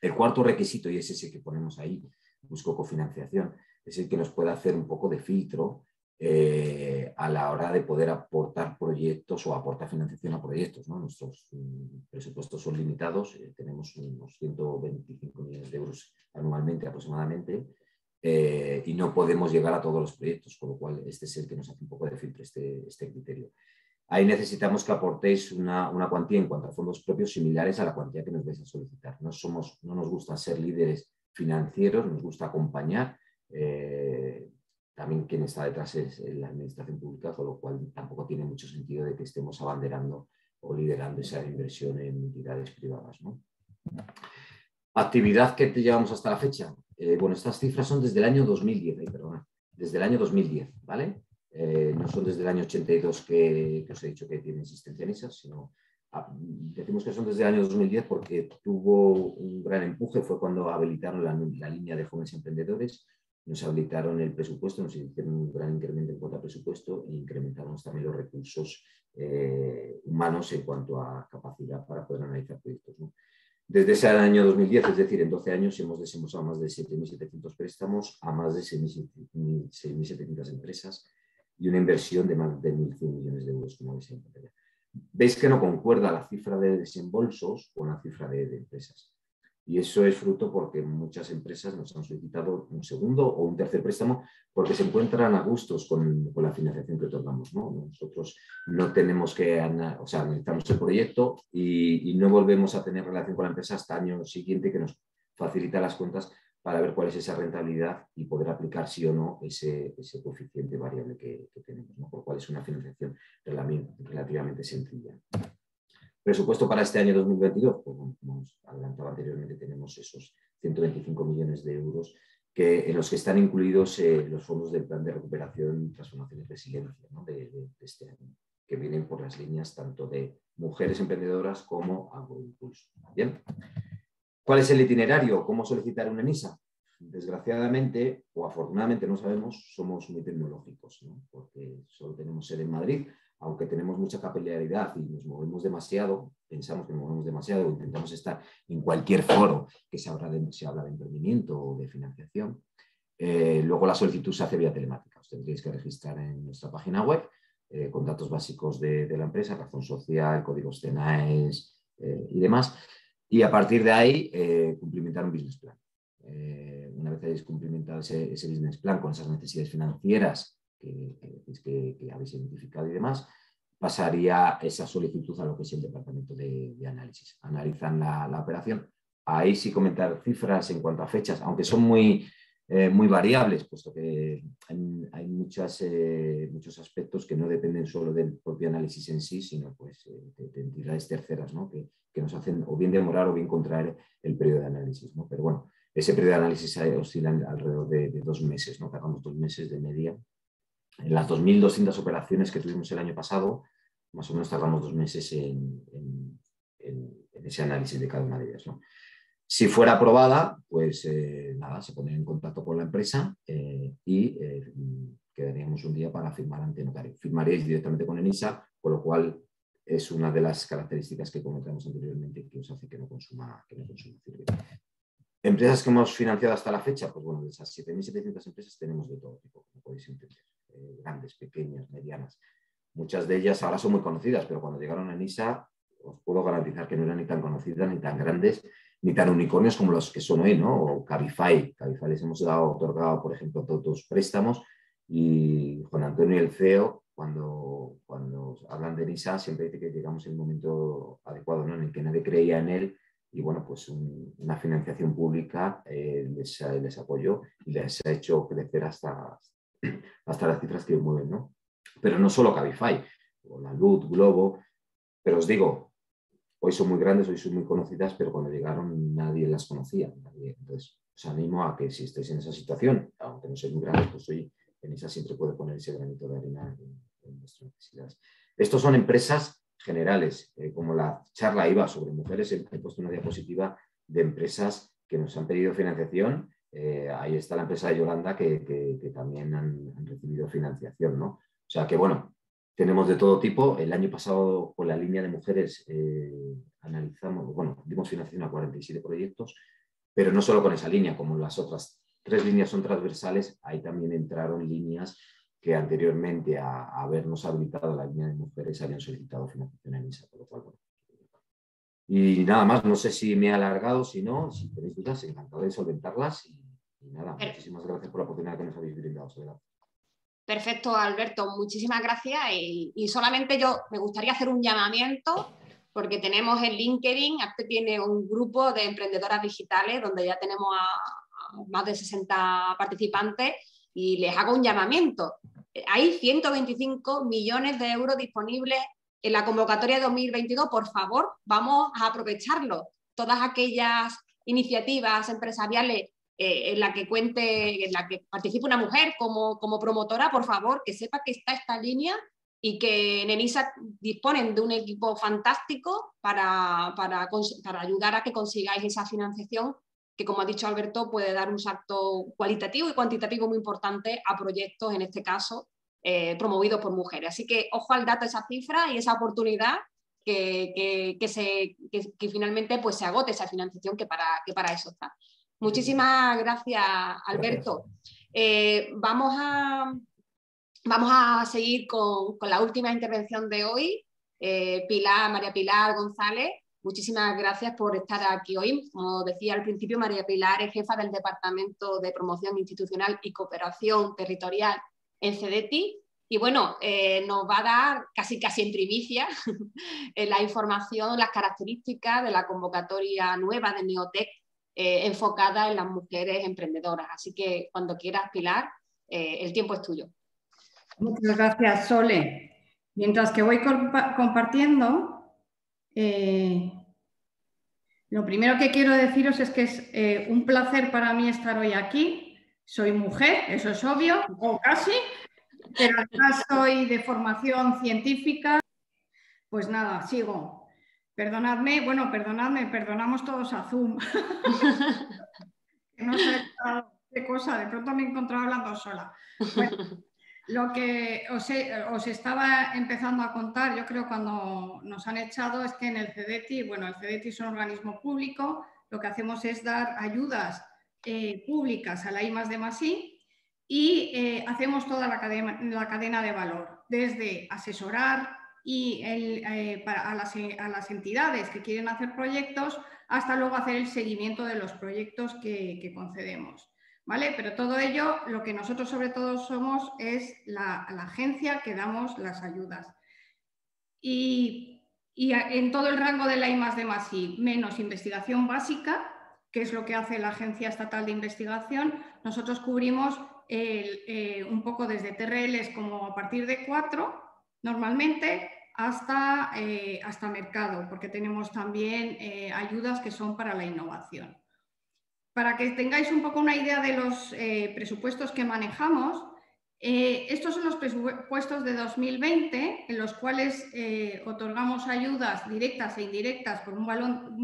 El cuarto requisito, y es ese que ponemos ahí, busco cofinanciación, es el que nos pueda hacer un poco de filtro a la hora de poder aportar proyectos o aportar financiación a proyectos, ¿no? Nuestros presupuestos son limitados, tenemos unos 125 millones de euros anualmente aproximadamente, y no podemos llegar a todos los proyectos, con lo cual este es el que nos hace un poco de filtro, este criterio. Ahí necesitamos que aportéis una cuantía en cuanto a fondos propios similares a la cuantía que nos vais a solicitar. No nos gusta ser líderes financieros, nos gusta acompañar. También quien está detrás es la administración pública, con lo cual tampoco tiene mucho sentido de que estemos abanderando o liderando esa inversión en entidades privadas, ¿no? Actividad que llevamos hasta la fecha. Bueno, estas cifras son desde el año 2010, desde el año 2010, ¿vale? No son desde el año 82 que os he dicho que tiene existencia ENISA, sino decimos que son desde el año 2010 porque tuvo un gran empuje, fue cuando habilitaron la línea de jóvenes emprendedores, nos habilitaron el presupuesto, nos hicieron un gran incremento en cuanto a presupuesto e incrementamos también los recursos humanos en cuanto a capacidad para poder analizar proyectos, ¿no? Desde ese año 2010, es decir, en 12 años, hemos desembolsado más de 7.700 préstamos a más de 6.700 empresas, y una inversión de más de 1.100 millones de euros, como veis en pantalla. Veis que no concuerda la cifra de desembolsos con la cifra de empresas. Y eso es fruto porque muchas empresas nos han solicitado un segundo o un tercer préstamo porque se encuentran a gustos con la financiación que otorgamos, ¿no? Nosotros no tenemos que, o sea, analizamos el proyecto y no volvemos a tener relación con la empresa hasta el año siguiente, que nos facilita las cuentas para ver cuál es esa rentabilidad y poder aplicar sí o no ese coeficiente variable que tenemos, ¿no? Por lo cual es una financiación relativamente sencilla. Presupuesto para este año 2022, pues, como os adelantaba anteriormente, tenemos esos 125 millones de euros en los que están incluidos los fondos del Plan de Recuperación, Transformación y Resiliencia, ¿no? de este año, que vienen por las líneas tanto de mujeres emprendedoras como agroimpulso. Bien. ¿Cuál es el itinerario? ¿Cómo solicitar una ENISA? Desgraciadamente, o afortunadamente no sabemos, somos muy tecnológicos, ¿no? Porque solo tenemos sede en Madrid, aunque tenemos mucha capilaridad y nos movemos demasiado, pensamos que nos movemos demasiado, intentamos estar en cualquier foro que se habla de emprendimiento o de financiación. Luego la solicitud se hace vía telemática. Os tendréis que registrar en nuestra página web con datos básicos de la empresa, razón social, códigos CNAES y demás. Y a partir de ahí, cumplimentar un business plan. Una vez hayáis cumplimentado ese business plan con esas necesidades financieras que habéis identificado y demás, pasaría esa solicitud a lo que es el departamento de análisis. Analizan la operación. Ahí sí comentar cifras en cuanto a fechas, aunque son muy variables, puesto que hay muchos aspectos que no dependen solo del propio análisis en sí, sino pues, de entidades terceras, ¿no? que nos hacen o bien demorar o bien contraer el periodo de análisis, ¿no? Pero bueno, ese periodo de análisis oscila alrededor de 2 meses, ¿no? Tardamos 2 meses de media. En las 2.200 operaciones que tuvimos el año pasado, más o menos tardamos 2 meses en ese análisis de cada una de ellas, ¿no? Si fuera aprobada, pues nada, se pondría en contacto con la empresa y quedaríamos un día para firmar ante notario. Firmaríais directamente con ENISA, con lo cual es una de las características que comentamos anteriormente que os hace que no consuma firma. Empresas que hemos financiado hasta la fecha, pues bueno, de esas 7.700 empresas tenemos de todo tipo, como podéis entender, grandes, pequeñas, medianas. Muchas de ellas ahora son muy conocidas, pero cuando llegaron a ENISA os puedo garantizar que no eran ni tan conocidas, ni tan grandes, ni tan unicornios como los que son hoy, ¿no? O Cabify. Cabify les hemos otorgado, por ejemplo, todos los préstamos, y Juan Antonio el CEO, cuando hablan de ENISA, siempre dice que llegamos en el momento adecuado, ¿no? En el que nadie creía en él, y bueno, pues una financiación pública les apoyó y les ha hecho crecer hasta las cifras que mueven, ¿no? Pero no solo Cabify, o la Luz, Globo, pero os digo, hoy son muy grandes, hoy son muy conocidas, pero cuando llegaron nadie las conocía. Entonces, os animo a que si estáis en esa situación, aunque no sois muy grandes, pues hoy ENISA siempre puede poner ese granito de arena en vuestras necesidades. Estos son empresas generales, como la charla iba sobre mujeres, he puesto una diapositiva de empresas que nos han pedido financiación. Ahí está la empresa de Yolanda que también han recibido financiación, ¿no? O sea que, bueno, tenemos de todo tipo. El año pasado, con la línea de mujeres, analizamos, bueno, dimos financiación a 47 proyectos, pero no solo con esa línea, como las otras tres líneas son transversales, ahí también entraron líneas que anteriormente a habernos habilitado la línea de mujeres habían solicitado financiación a ENISA, por lo cual, bueno. Y nada más, no sé si me he alargado, si no, si tenéis dudas, encantado de solventarlas. Y nada, perfecto. Muchísimas gracias por la oportunidad que nos habéis brindado, Soledad. Perfecto, Alberto, muchísimas gracias. Y solamente yo me gustaría hacer un llamamiento, porque tenemos en LinkedIn, APTE tiene un grupo de emprendedoras digitales donde ya tenemos a más de 60 participantes, y les hago un llamamiento. Hay 125 millones de euros disponibles en la convocatoria de 2022, por favor, vamos a aprovecharlo. Todas aquellas iniciativas empresariales en las que participe una mujer como promotora, por favor, que sepa que está esta línea y que en ENISA disponen de un equipo fantástico para ayudar a que consigáis esa financiación que, como ha dicho Alberto, puede dar un salto cualitativo y cuantitativo muy importante a proyectos, en este caso, promovidos por mujeres. Así que ojo al dato, esa cifra y esa oportunidad que finalmente, pues, se agote esa financiación que para eso está. Muchísimas gracias, Alberto. Vamos a seguir con la última intervención de hoy. María Pilar González, muchísimas gracias por estar aquí hoy. Como decía al principio, María Pilar es jefa del Departamento de Promoción Institucional y Cooperación Territorial en CDTI, y bueno, nos va a dar casi en primicia la información, las características de la convocatoria nueva de Neotec enfocada en las mujeres emprendedoras. Así que cuando quieras, Pilar, el tiempo es tuyo. Muchas gracias, Sole. Mientras que voy compartiendo, lo primero que quiero deciros es que es un placer para mí estar hoy aquí. Soy mujer, eso es obvio, o casi, pero además soy de formación científica. Pues nada, sigo. Perdonadme, bueno, perdonadme, perdonamos todos a Zoom. No sé qué cosa, de pronto me he encontrado hablando sola. Bueno, lo que os estaba empezando a contar, yo creo, cuando nos han echado, es que en el CDTI, bueno, el CDTI es un organismo público, lo que hacemos es dar ayudas públicas a la I+D+I y hacemos toda la cadena de valor, desde asesorar a las entidades que quieren hacer proyectos hasta luego hacer el seguimiento de los proyectos que concedemos, ¿vale? Pero todo ello, lo que nosotros sobre todo somos es la agencia que damos las ayudas. Y en todo el rango de la I+D+I, menos investigación básica, que es lo que hace la Agencia Estatal de Investigación, nosotros cubrimos un poco desde TRLs como a partir de 4, normalmente, hasta mercado, porque tenemos también ayudas que son para la innovación. Para que tengáis un poco una idea de los presupuestos que manejamos, estos son los presupuestos de 2020, en los cuales otorgamos ayudas directas e indirectas por un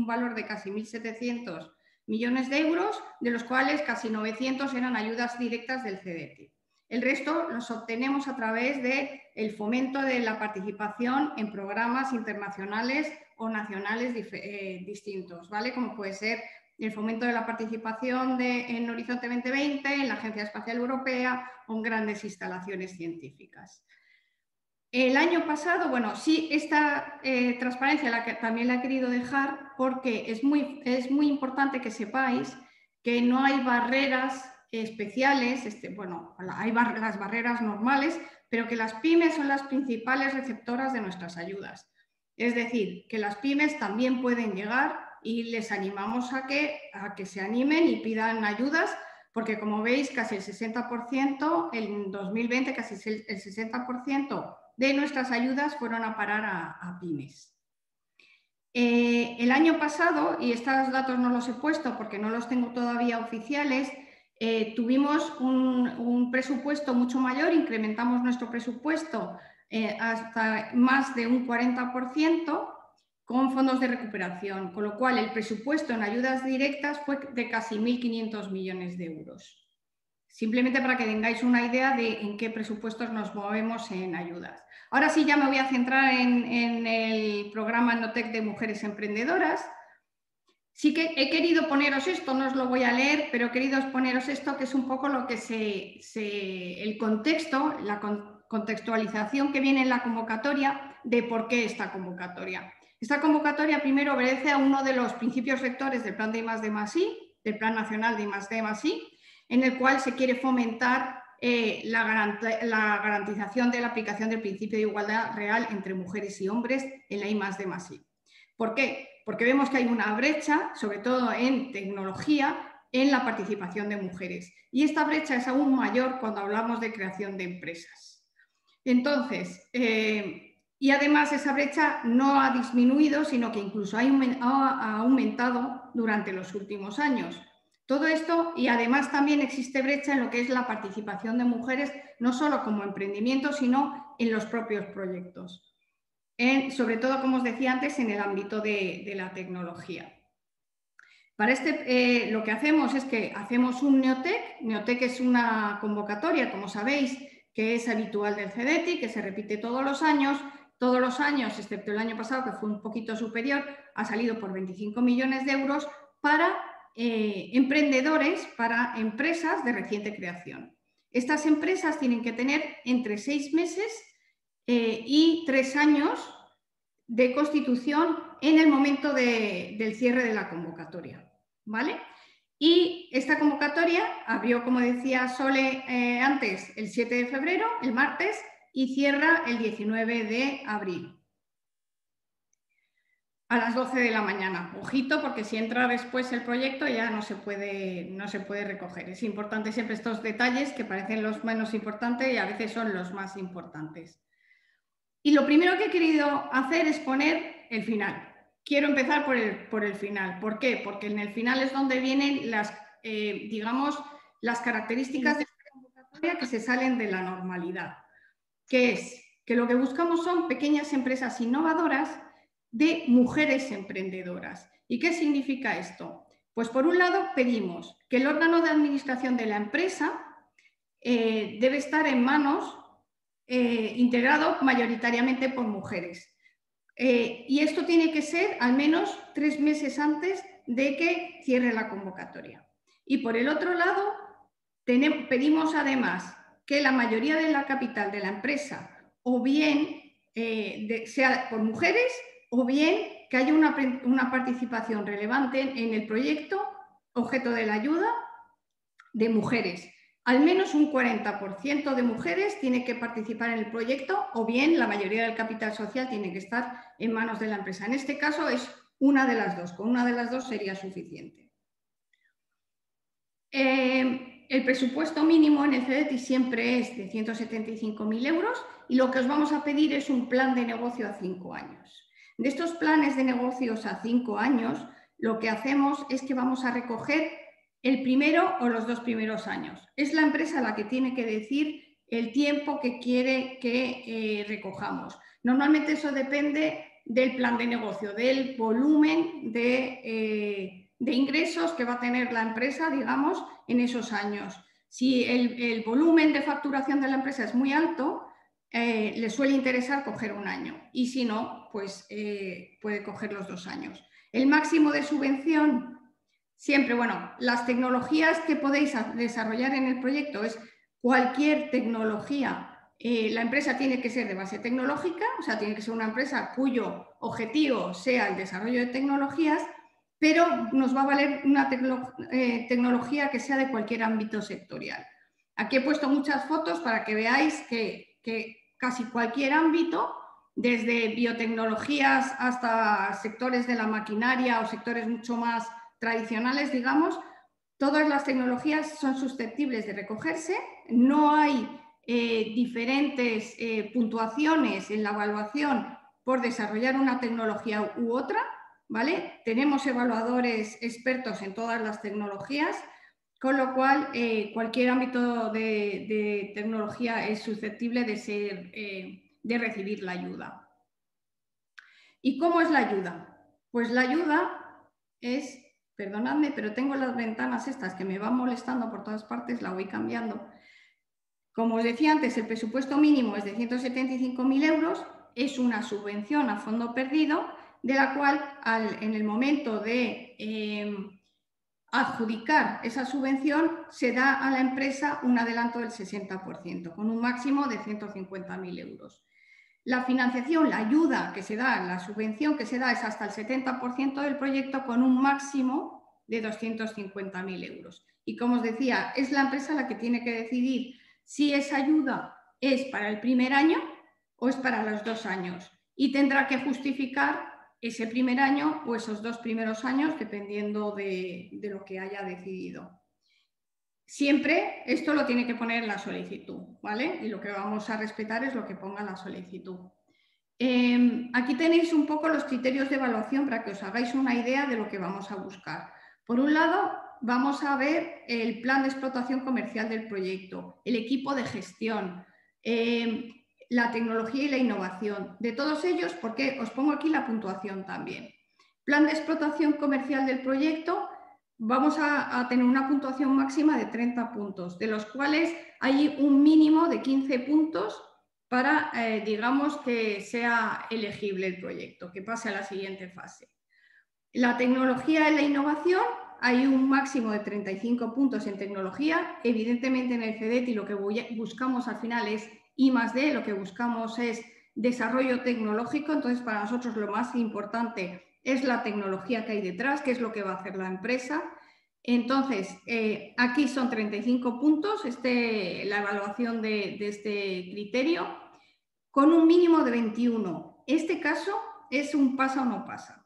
valor de casi 1.700 millones de euros, de los cuales casi 900 eran ayudas directas del CDTI. El resto los obtenemos a través del fomento de la participación en programas internacionales o nacionales distintos, ¿vale? Como puede ser el fomento de la participación en Horizonte 2020, en la Agencia Espacial Europea o en grandes instalaciones científicas. El año pasado, bueno, sí, esta transparencia también la he querido dejar porque es muy importante que sepáis que no hay barreras especiales, bueno, hay las barreras normales, pero que las pymes son las principales receptoras de nuestras ayudas. Es decir, que las pymes también pueden llegar y les animamos a que se animen y pidan ayudas, porque como veis, casi el 60%, en 2020 casi el 60%, de nuestras ayudas fueron a parar a pymes. El año pasado, y estos datos no los he puesto porque no los tengo todavía oficiales, tuvimos un presupuesto mucho mayor, incrementamos nuestro presupuesto hasta más de un 40% con fondos de recuperación, con lo cual el presupuesto en ayudas directas fue de casi 1.500 millones de euros. Simplemente para que tengáis una idea de en qué presupuestos nos movemos en ayudas. Ahora sí ya me voy a centrar en el programa ENOTEC de Mujeres Emprendedoras. Sí que he querido poneros esto, no os lo voy a leer, pero he querido poneros esto que es un poco lo que el contexto, la contextualización que viene en la convocatoria de por qué esta convocatoria. Esta convocatoria primero obedece a uno de los principios rectores del Plan de I+D+I, del Plan Nacional de I+D+I, en el cual se quiere fomentar la garantización de la aplicación del principio de igualdad real entre mujeres y hombres en la I+D+I. ¿Por qué? Porque vemos que hay una brecha, sobre todo en tecnología, en la participación de mujeres. Y esta brecha es aún mayor cuando hablamos de creación de empresas. Entonces, y además esa brecha no ha disminuido, sino que incluso ha aumentado durante los últimos años. Todo esto, y además también existe brecha en lo que es la participación de mujeres, no solo como emprendimiento, sino en los propios proyectos. Sobre todo, como os decía antes, en el ámbito de la tecnología. Para lo que hacemos es que hacemos un NEOTEC. NEOTEC es una convocatoria, como sabéis, que es habitual del CDTI, que se repite todos los años. Todos los años, excepto el año pasado, que fue un poquito superior, ha salido por 25 millones de euros para emprendedores, para empresas de reciente creación. Estas empresas tienen que tener entre 6 meses y 3 años de constitución en el momento del cierre de la convocatoria, ¿vale? Y esta convocatoria abrió, como decía Sole antes, el 7 de febrero, el martes, y cierra el 19 de abril a las 12 de la mañana. Ojito, porque si entra después el proyecto ya no se puede recoger. Es importante siempre estos detalles que parecen los menos importantes y a veces son los más importantes. Y lo primero que he querido hacer es poner el final. Quiero empezar por el final. ¿Por qué? Porque en el final es donde vienen las características de esta convocatoria que se salen de la normalidad. Que es que lo que buscamos son pequeñas empresas innovadoras de mujeres emprendedoras. ¿Y qué significa esto? Pues por un lado pedimos que el órgano de administración de la empresa debe estar en manos, integrado mayoritariamente por mujeres. Y esto tiene que ser al menos 3 meses antes de que cierre la convocatoria. Y por el otro lado pedimos además que la mayoría de la capital de la empresa o bien sea por mujeres o bien que haya una participación relevante en el proyecto objeto de la ayuda de mujeres. Al menos un 40% de mujeres tiene que participar en el proyecto o bien la mayoría del capital social tiene que estar en manos de la empresa. En este caso es una de las dos, con una de las dos sería suficiente. El presupuesto mínimo en el CDTI siempre es de 175.000 euros y lo que os vamos a pedir es un plan de negocio a 5 años. De estos planes de negocios a 5 años, lo que hacemos es que vamos a recoger el primero o los 2 primeros años. Es la empresa la que tiene que decir el tiempo que quiere que recojamos. Normalmente eso depende del plan de negocio, del volumen de ingresos que va a tener la empresa, digamos, en esos años. Si el volumen de facturación de la empresa es muy alto, le suele interesar coger un año y si no, pues puede coger los 2 años. El máximo de subvención, siempre, bueno, las tecnologías que podéis desarrollar en el proyecto es cualquier tecnología. La empresa tiene que ser de base tecnológica, o sea, tiene que ser una empresa cuyo objetivo sea el desarrollo de tecnologías, pero nos va a valer una tecnología que sea de cualquier ámbito sectorial. Aquí he puesto muchas fotos para que veáis que casi cualquier ámbito, desde biotecnologías hasta sectores de la maquinaria o sectores mucho más tradicionales, digamos, todas las tecnologías son susceptibles de recogerse. No hay diferentes puntuaciones en la evaluación por desarrollar una tecnología u otra, ¿vale? Tenemos evaluadores expertos en todas las tecnologías, con lo cual cualquier ámbito de tecnología es susceptible de ser de recibir la ayuda. ¿Y cómo es la ayuda? Pues la ayuda es, perdonadme, pero tengo las ventanas estas que me van molestando por todas partes, la voy cambiando. Como os decía antes, el presupuesto mínimo es de 175.000 euros, es una subvención a fondo perdido, de la cual en el momento de adjudicar esa subvención se da a la empresa un adelanto del 60%, con un máximo de 150.000 euros. La financiación, la ayuda que se da, la subvención que se da es hasta el 70% del proyecto con un máximo de 250.000 euros. Y como os decía, es la empresa la que tiene que decidir si esa ayuda es para el primer año o es para los 2 años. Y tendrá que justificar ese primer año o esos 2 primeros años, dependiendo de lo que haya decidido. Siempre esto lo tiene que poner la solicitud, ¿vale? Y lo que vamos a respetar es lo que ponga la solicitud. Aquí tenéis un poco los criterios de evaluación para que os hagáis una idea de lo que vamos a buscar. Por un lado, vamos a ver el plan de explotación comercial del proyecto, el equipo de gestión, la tecnología y la innovación. De todos ellos, porque os pongo aquí la puntuación también. Plan de explotación comercial del proyecto, vamos a tener una puntuación máxima de 30 puntos, de los cuales hay un mínimo de 15 puntos para, digamos, que sea elegible el proyecto, que pase a la siguiente fase. La tecnología y la innovación, hay un máximo de 35 puntos en tecnología. Evidentemente en el CDTI lo que buscamos al final es I+D, lo que buscamos es desarrollo tecnológico, entonces para nosotros lo más importante es la tecnología que hay detrás, que es lo que va a hacer la empresa. Entonces, aquí son 35 puntos, la evaluación de este criterio, con un mínimo de 21. Este caso es un pasa o no pasa.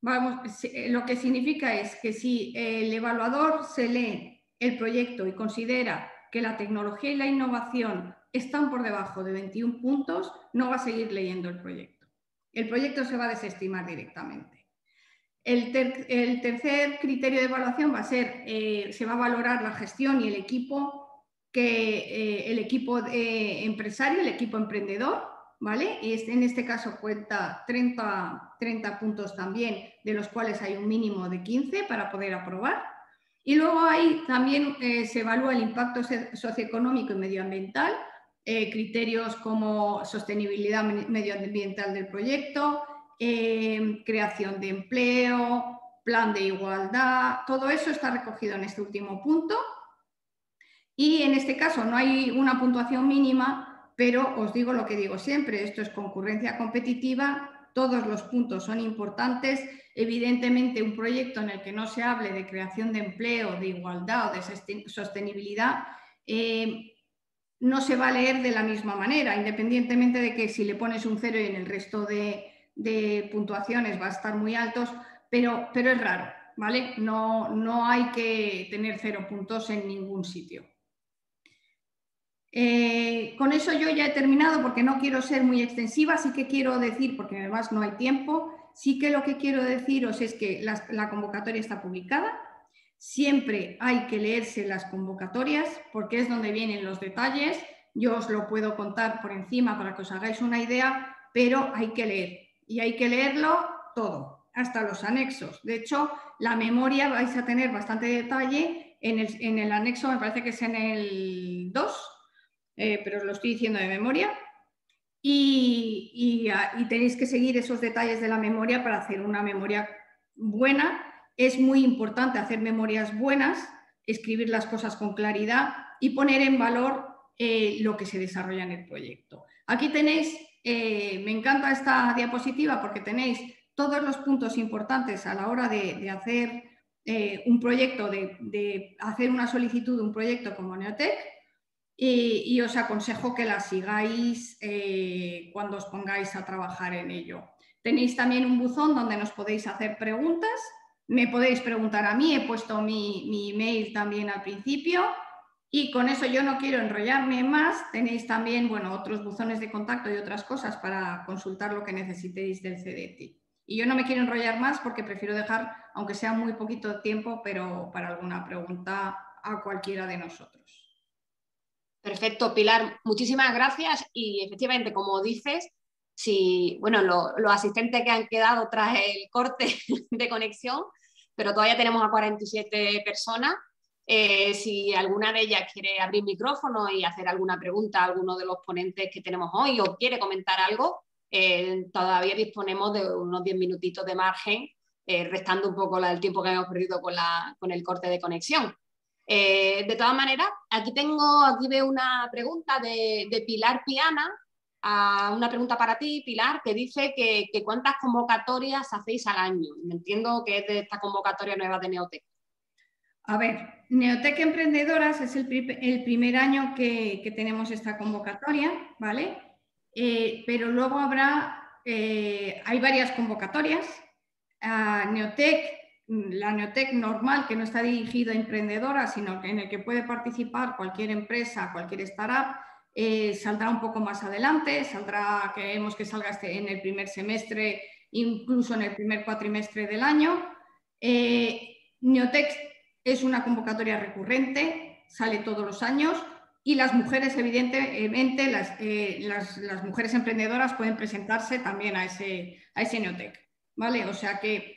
Vamos, lo que significa es que si el evaluador se lee el proyecto y considera que la tecnología y la innovación están por debajo de 21 puntos, no va a seguir leyendo el proyecto. El proyecto se va a desestimar directamente. El tercer criterio de evaluación va a ser, se va a valorar la gestión y el equipo, empresario, el equipo emprendedor, ¿vale? Y en este caso cuenta 30 puntos también, de los cuales hay un mínimo de 15 para poder aprobar. Y luego ahí también se evalúa el impacto socioeconómico y medioambiental, criterios como sostenibilidad medioambiental del proyecto, creación de empleo, plan de igualdad, todo eso está recogido en este último punto. Y en este caso no hay una puntuación mínima, pero os digo lo que digo siempre, esto es concurrencia competitiva, todos los puntos son importantes. Evidentemente un proyecto en el que no se hable de creación de empleo, de igualdad o de sostenibilidad, no se va a leer de la misma manera, independientemente de que si le pones un 0 y en el resto de puntuaciones va a estar muy altos, pero es raro, ¿vale? No hay que tener 0 puntos en ningún sitio. Con eso yo ya he terminado porque no quiero ser muy extensiva, sí que quiero decir, porque además no hay tiempo, sí que lo que quiero deciros es que la convocatoria está publicada. Siempre hay que leerse las convocatorias porque es donde vienen los detalles. Yo os lo puedo contar por encima para que os hagáis una idea, pero hay que leer y hay que leerlo todo, hasta los anexos. De hecho, la memoria vais a tener bastante detalle en el anexo, me parece que es en el 2, pero os lo estoy diciendo de memoria. Y tenéis que seguir esos detalles de la memoria para hacer una memoria buena. Es muy importante hacer memorias buenas, escribir las cosas con claridad y poner en valor lo que se desarrolla en el proyecto. Aquí tenéis, me encanta esta diapositiva porque tenéis todos los puntos importantes a la hora de hacer un proyecto, de hacer una solicitud de un proyecto como Neotech, y os aconsejo que la sigáis cuando os pongáis a trabajar en ello. Tenéis también un buzón donde nos podéis hacer preguntas. Me podéis preguntar a mí, he puesto mi email también al principio y con eso yo no quiero enrollarme más. Tenéis también, bueno, otros buzones de contacto y otras cosas para consultar lo que necesitéis del CDTI. Y yo no me quiero enrollar más porque prefiero dejar, aunque sea muy poquito tiempo, pero para alguna pregunta a cualquiera de nosotros. Perfecto, Pilar. Muchísimas gracias y efectivamente, como dices, si, bueno, los asistentes que han quedado tras el corte de conexión, pero todavía tenemos a 47 personas. Si alguna de ellas quiere abrir micrófono y hacer alguna pregunta a alguno de los ponentes que tenemos hoy o quiere comentar algo, todavía disponemos de unos 10 minutitos de margen, restando un poco el tiempo que hemos perdido con el corte de conexión. De todas maneras, aquí veo una pregunta de Pilar Piana, una pregunta para ti, Pilar, que dice que cuántas convocatorias hacéis al año. Entiendo que es de esta convocatoria nueva de Neotec. A ver, Neotec Emprendedoras es el primer año que tenemos esta convocatoria, ¿vale? Pero luego hay varias convocatorias. La Neotec normal, que no está dirigida a emprendedoras, sino en el que puede participar cualquier empresa, cualquier startup, saldrá un poco más adelante, queremos que salga en el primer semestre, incluso en el primer cuatrimestre del año. Neotec es una convocatoria recurrente, sale todos los años y las mujeres, evidentemente, las mujeres emprendedoras pueden presentarse también a ese Neotec, ¿vale? O sea que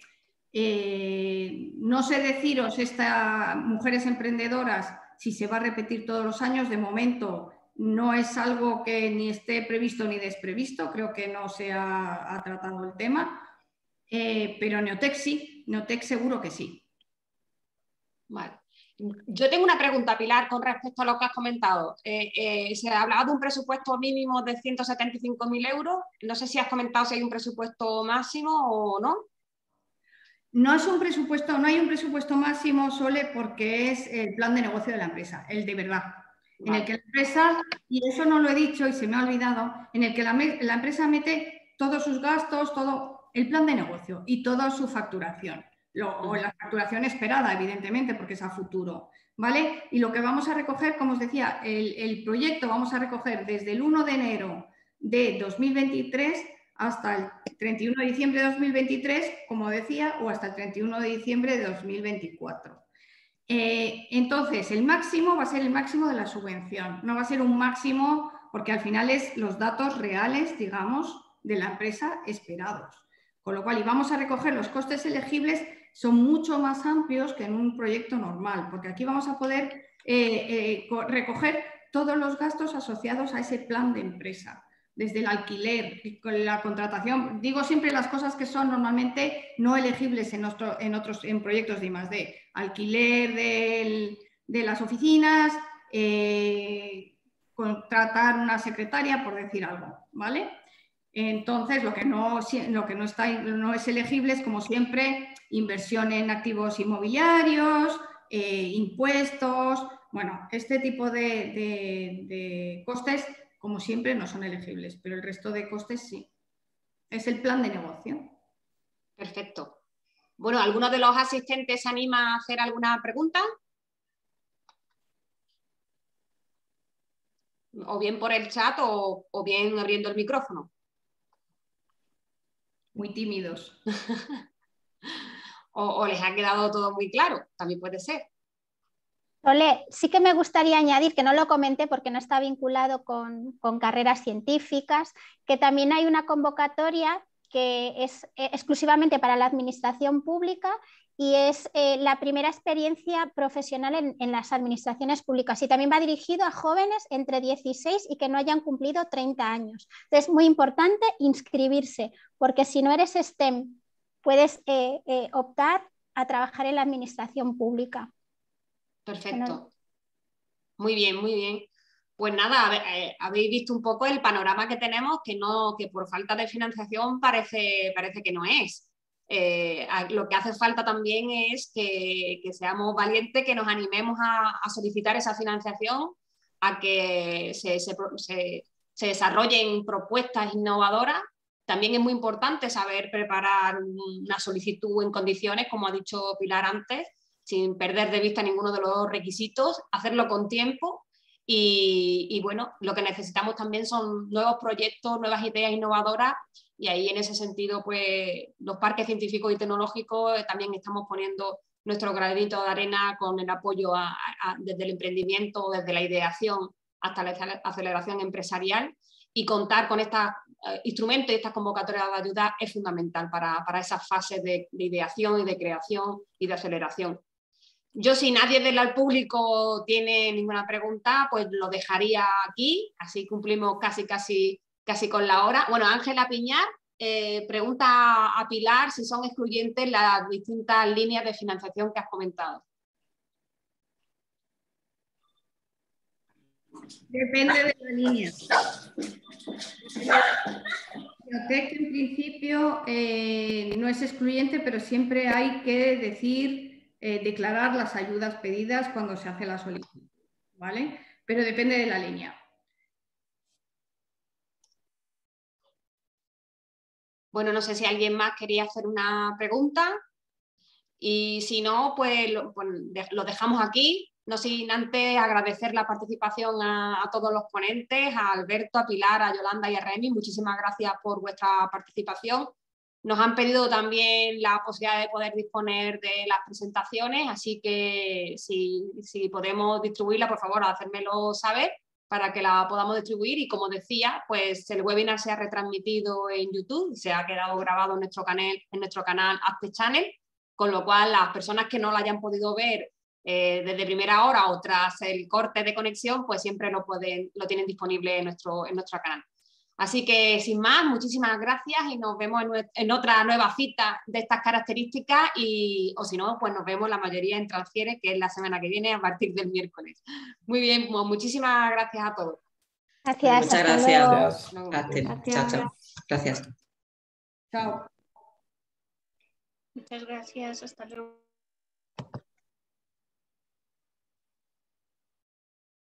no sé deciros, estas mujeres emprendedoras, si se va a repetir todos los años. De momento no es algo que ni esté previsto ni desprevisto, creo que no se ha tratado el tema, pero Neotec sí, Neotec seguro que sí. Vale. Yo tengo una pregunta, Pilar, con respecto a lo que has comentado. Se hablaba de un presupuesto mínimo de 175.000 euros. No sé si has comentado si hay un presupuesto máximo o no. No hay un presupuesto máximo, Sole, porque es el plan de negocio de la empresa, el de verdad. Vale. En el que la empresa, y eso no lo he dicho y se me ha olvidado, en el que la empresa mete todos sus gastos, todo el plan de negocio y toda su facturación. O la facturación esperada, evidentemente, porque es a futuro, ¿vale? Y lo que vamos a recoger, como os decía, el proyecto vamos a recoger desde el 1 de enero de 2023 hasta el 31 de diciembre de 2023, como decía, o hasta el 31 de diciembre de 2024. Entonces, el máximo va a ser el máximo de la subvención, no va a ser un máximo, porque al final es los datos reales, digamos, de la empresa esperados. Con lo cual, y vamos a recoger los costes elegibles, son mucho más amplios que en un proyecto normal, porque aquí vamos a poder recoger todos los gastos asociados a ese plan de empresa, desde el alquiler, la contratación. Digo siempre las cosas que son normalmente no elegibles en proyectos de I+D. Alquiler de las oficinas, contratar una secretaria, por decir algo, ¿vale? Entonces, lo que no es elegible es, como siempre, inversión en activos inmobiliarios, impuestos, bueno, este tipo de costes, como siempre, no son elegibles, pero el resto de costes sí. Es el plan de negocio. Perfecto. Bueno, ¿alguno de los asistentes se anima a hacer alguna pregunta? O bien por el chat o bien abriendo el micrófono. Muy tímidos. o les ha quedado todo muy claro, también puede ser. Sole, sí que me gustaría añadir, que no lo comenté porque no está vinculado con carreras científicas, que también hay una convocatoria que es exclusivamente para la administración pública y es la primera experiencia profesional en las administraciones públicas, y también va dirigido a jóvenes entre 16 y que no hayan cumplido 30 años. Entonces es muy importante inscribirse, porque si no eres STEM puedes optar a trabajar en la administración pública. Perfecto. Muy bien, muy bien. Pues nada, habéis visto un poco el panorama que tenemos, que por falta de financiación parece que no es. Lo que hace falta también es que seamos valientes, que nos animemos a solicitar esa financiación, a que se desarrollen propuestas innovadoras. También es muy importante saber preparar una solicitud en condiciones, como ha dicho Pilar antes, sin perder de vista ninguno de los requisitos, hacerlo con tiempo y bueno, lo que necesitamos también son nuevos proyectos, nuevas ideas innovadoras, y ahí en ese sentido pues los parques científicos y tecnológicos también estamos poniendo nuestro granito de arena con el apoyo desde el emprendimiento, desde la ideación hasta la aceleración empresarial, y contar con estos instrumentos y estas convocatorias de ayuda es fundamental para esas fases de ideación y de creación y de aceleración. Yo, si nadie del público tiene ninguna pregunta, pues lo dejaría aquí, así cumplimos casi con la hora. Bueno, Ángela Piñar pregunta a Pilar si son excluyentes las distintas líneas de financiación que has comentado. Depende de la línea. La biblioteca, en principio, no es excluyente, pero siempre hay que decir, declarar las ayudas pedidas cuando se hace la solicitud, ¿vale? Pero depende de la línea. Bueno, no sé si alguien más quería hacer una pregunta, y si no, pues lo dejamos aquí. No sin antes agradecer la participación a todos los ponentes, a Alberto, a Pilar, a Yolanda y a Remi. Muchísimas gracias por vuestra participación. Nos han pedido también la posibilidad de poder disponer de las presentaciones, así que si podemos distribuirla, por favor, hacérmelo saber para que la podamos distribuir. Y como decía, pues el webinar se ha retransmitido en YouTube, se ha quedado grabado en nuestro canal APTE Channel, con lo cual las personas que no la hayan podido ver desde primera hora o tras el corte de conexión, pues siempre lo tienen disponible en nuestro canal. Así que sin más, muchísimas gracias y nos vemos en otra nueva cita de estas características, o si no, pues nos vemos la mayoría en Transfiere, que es la semana que viene a partir del miércoles. Muy bien, pues muchísimas gracias a todos. Gracias. Muchas gracias. Chao, chao. Gracias. Chao. Muchas gracias. Hasta luego.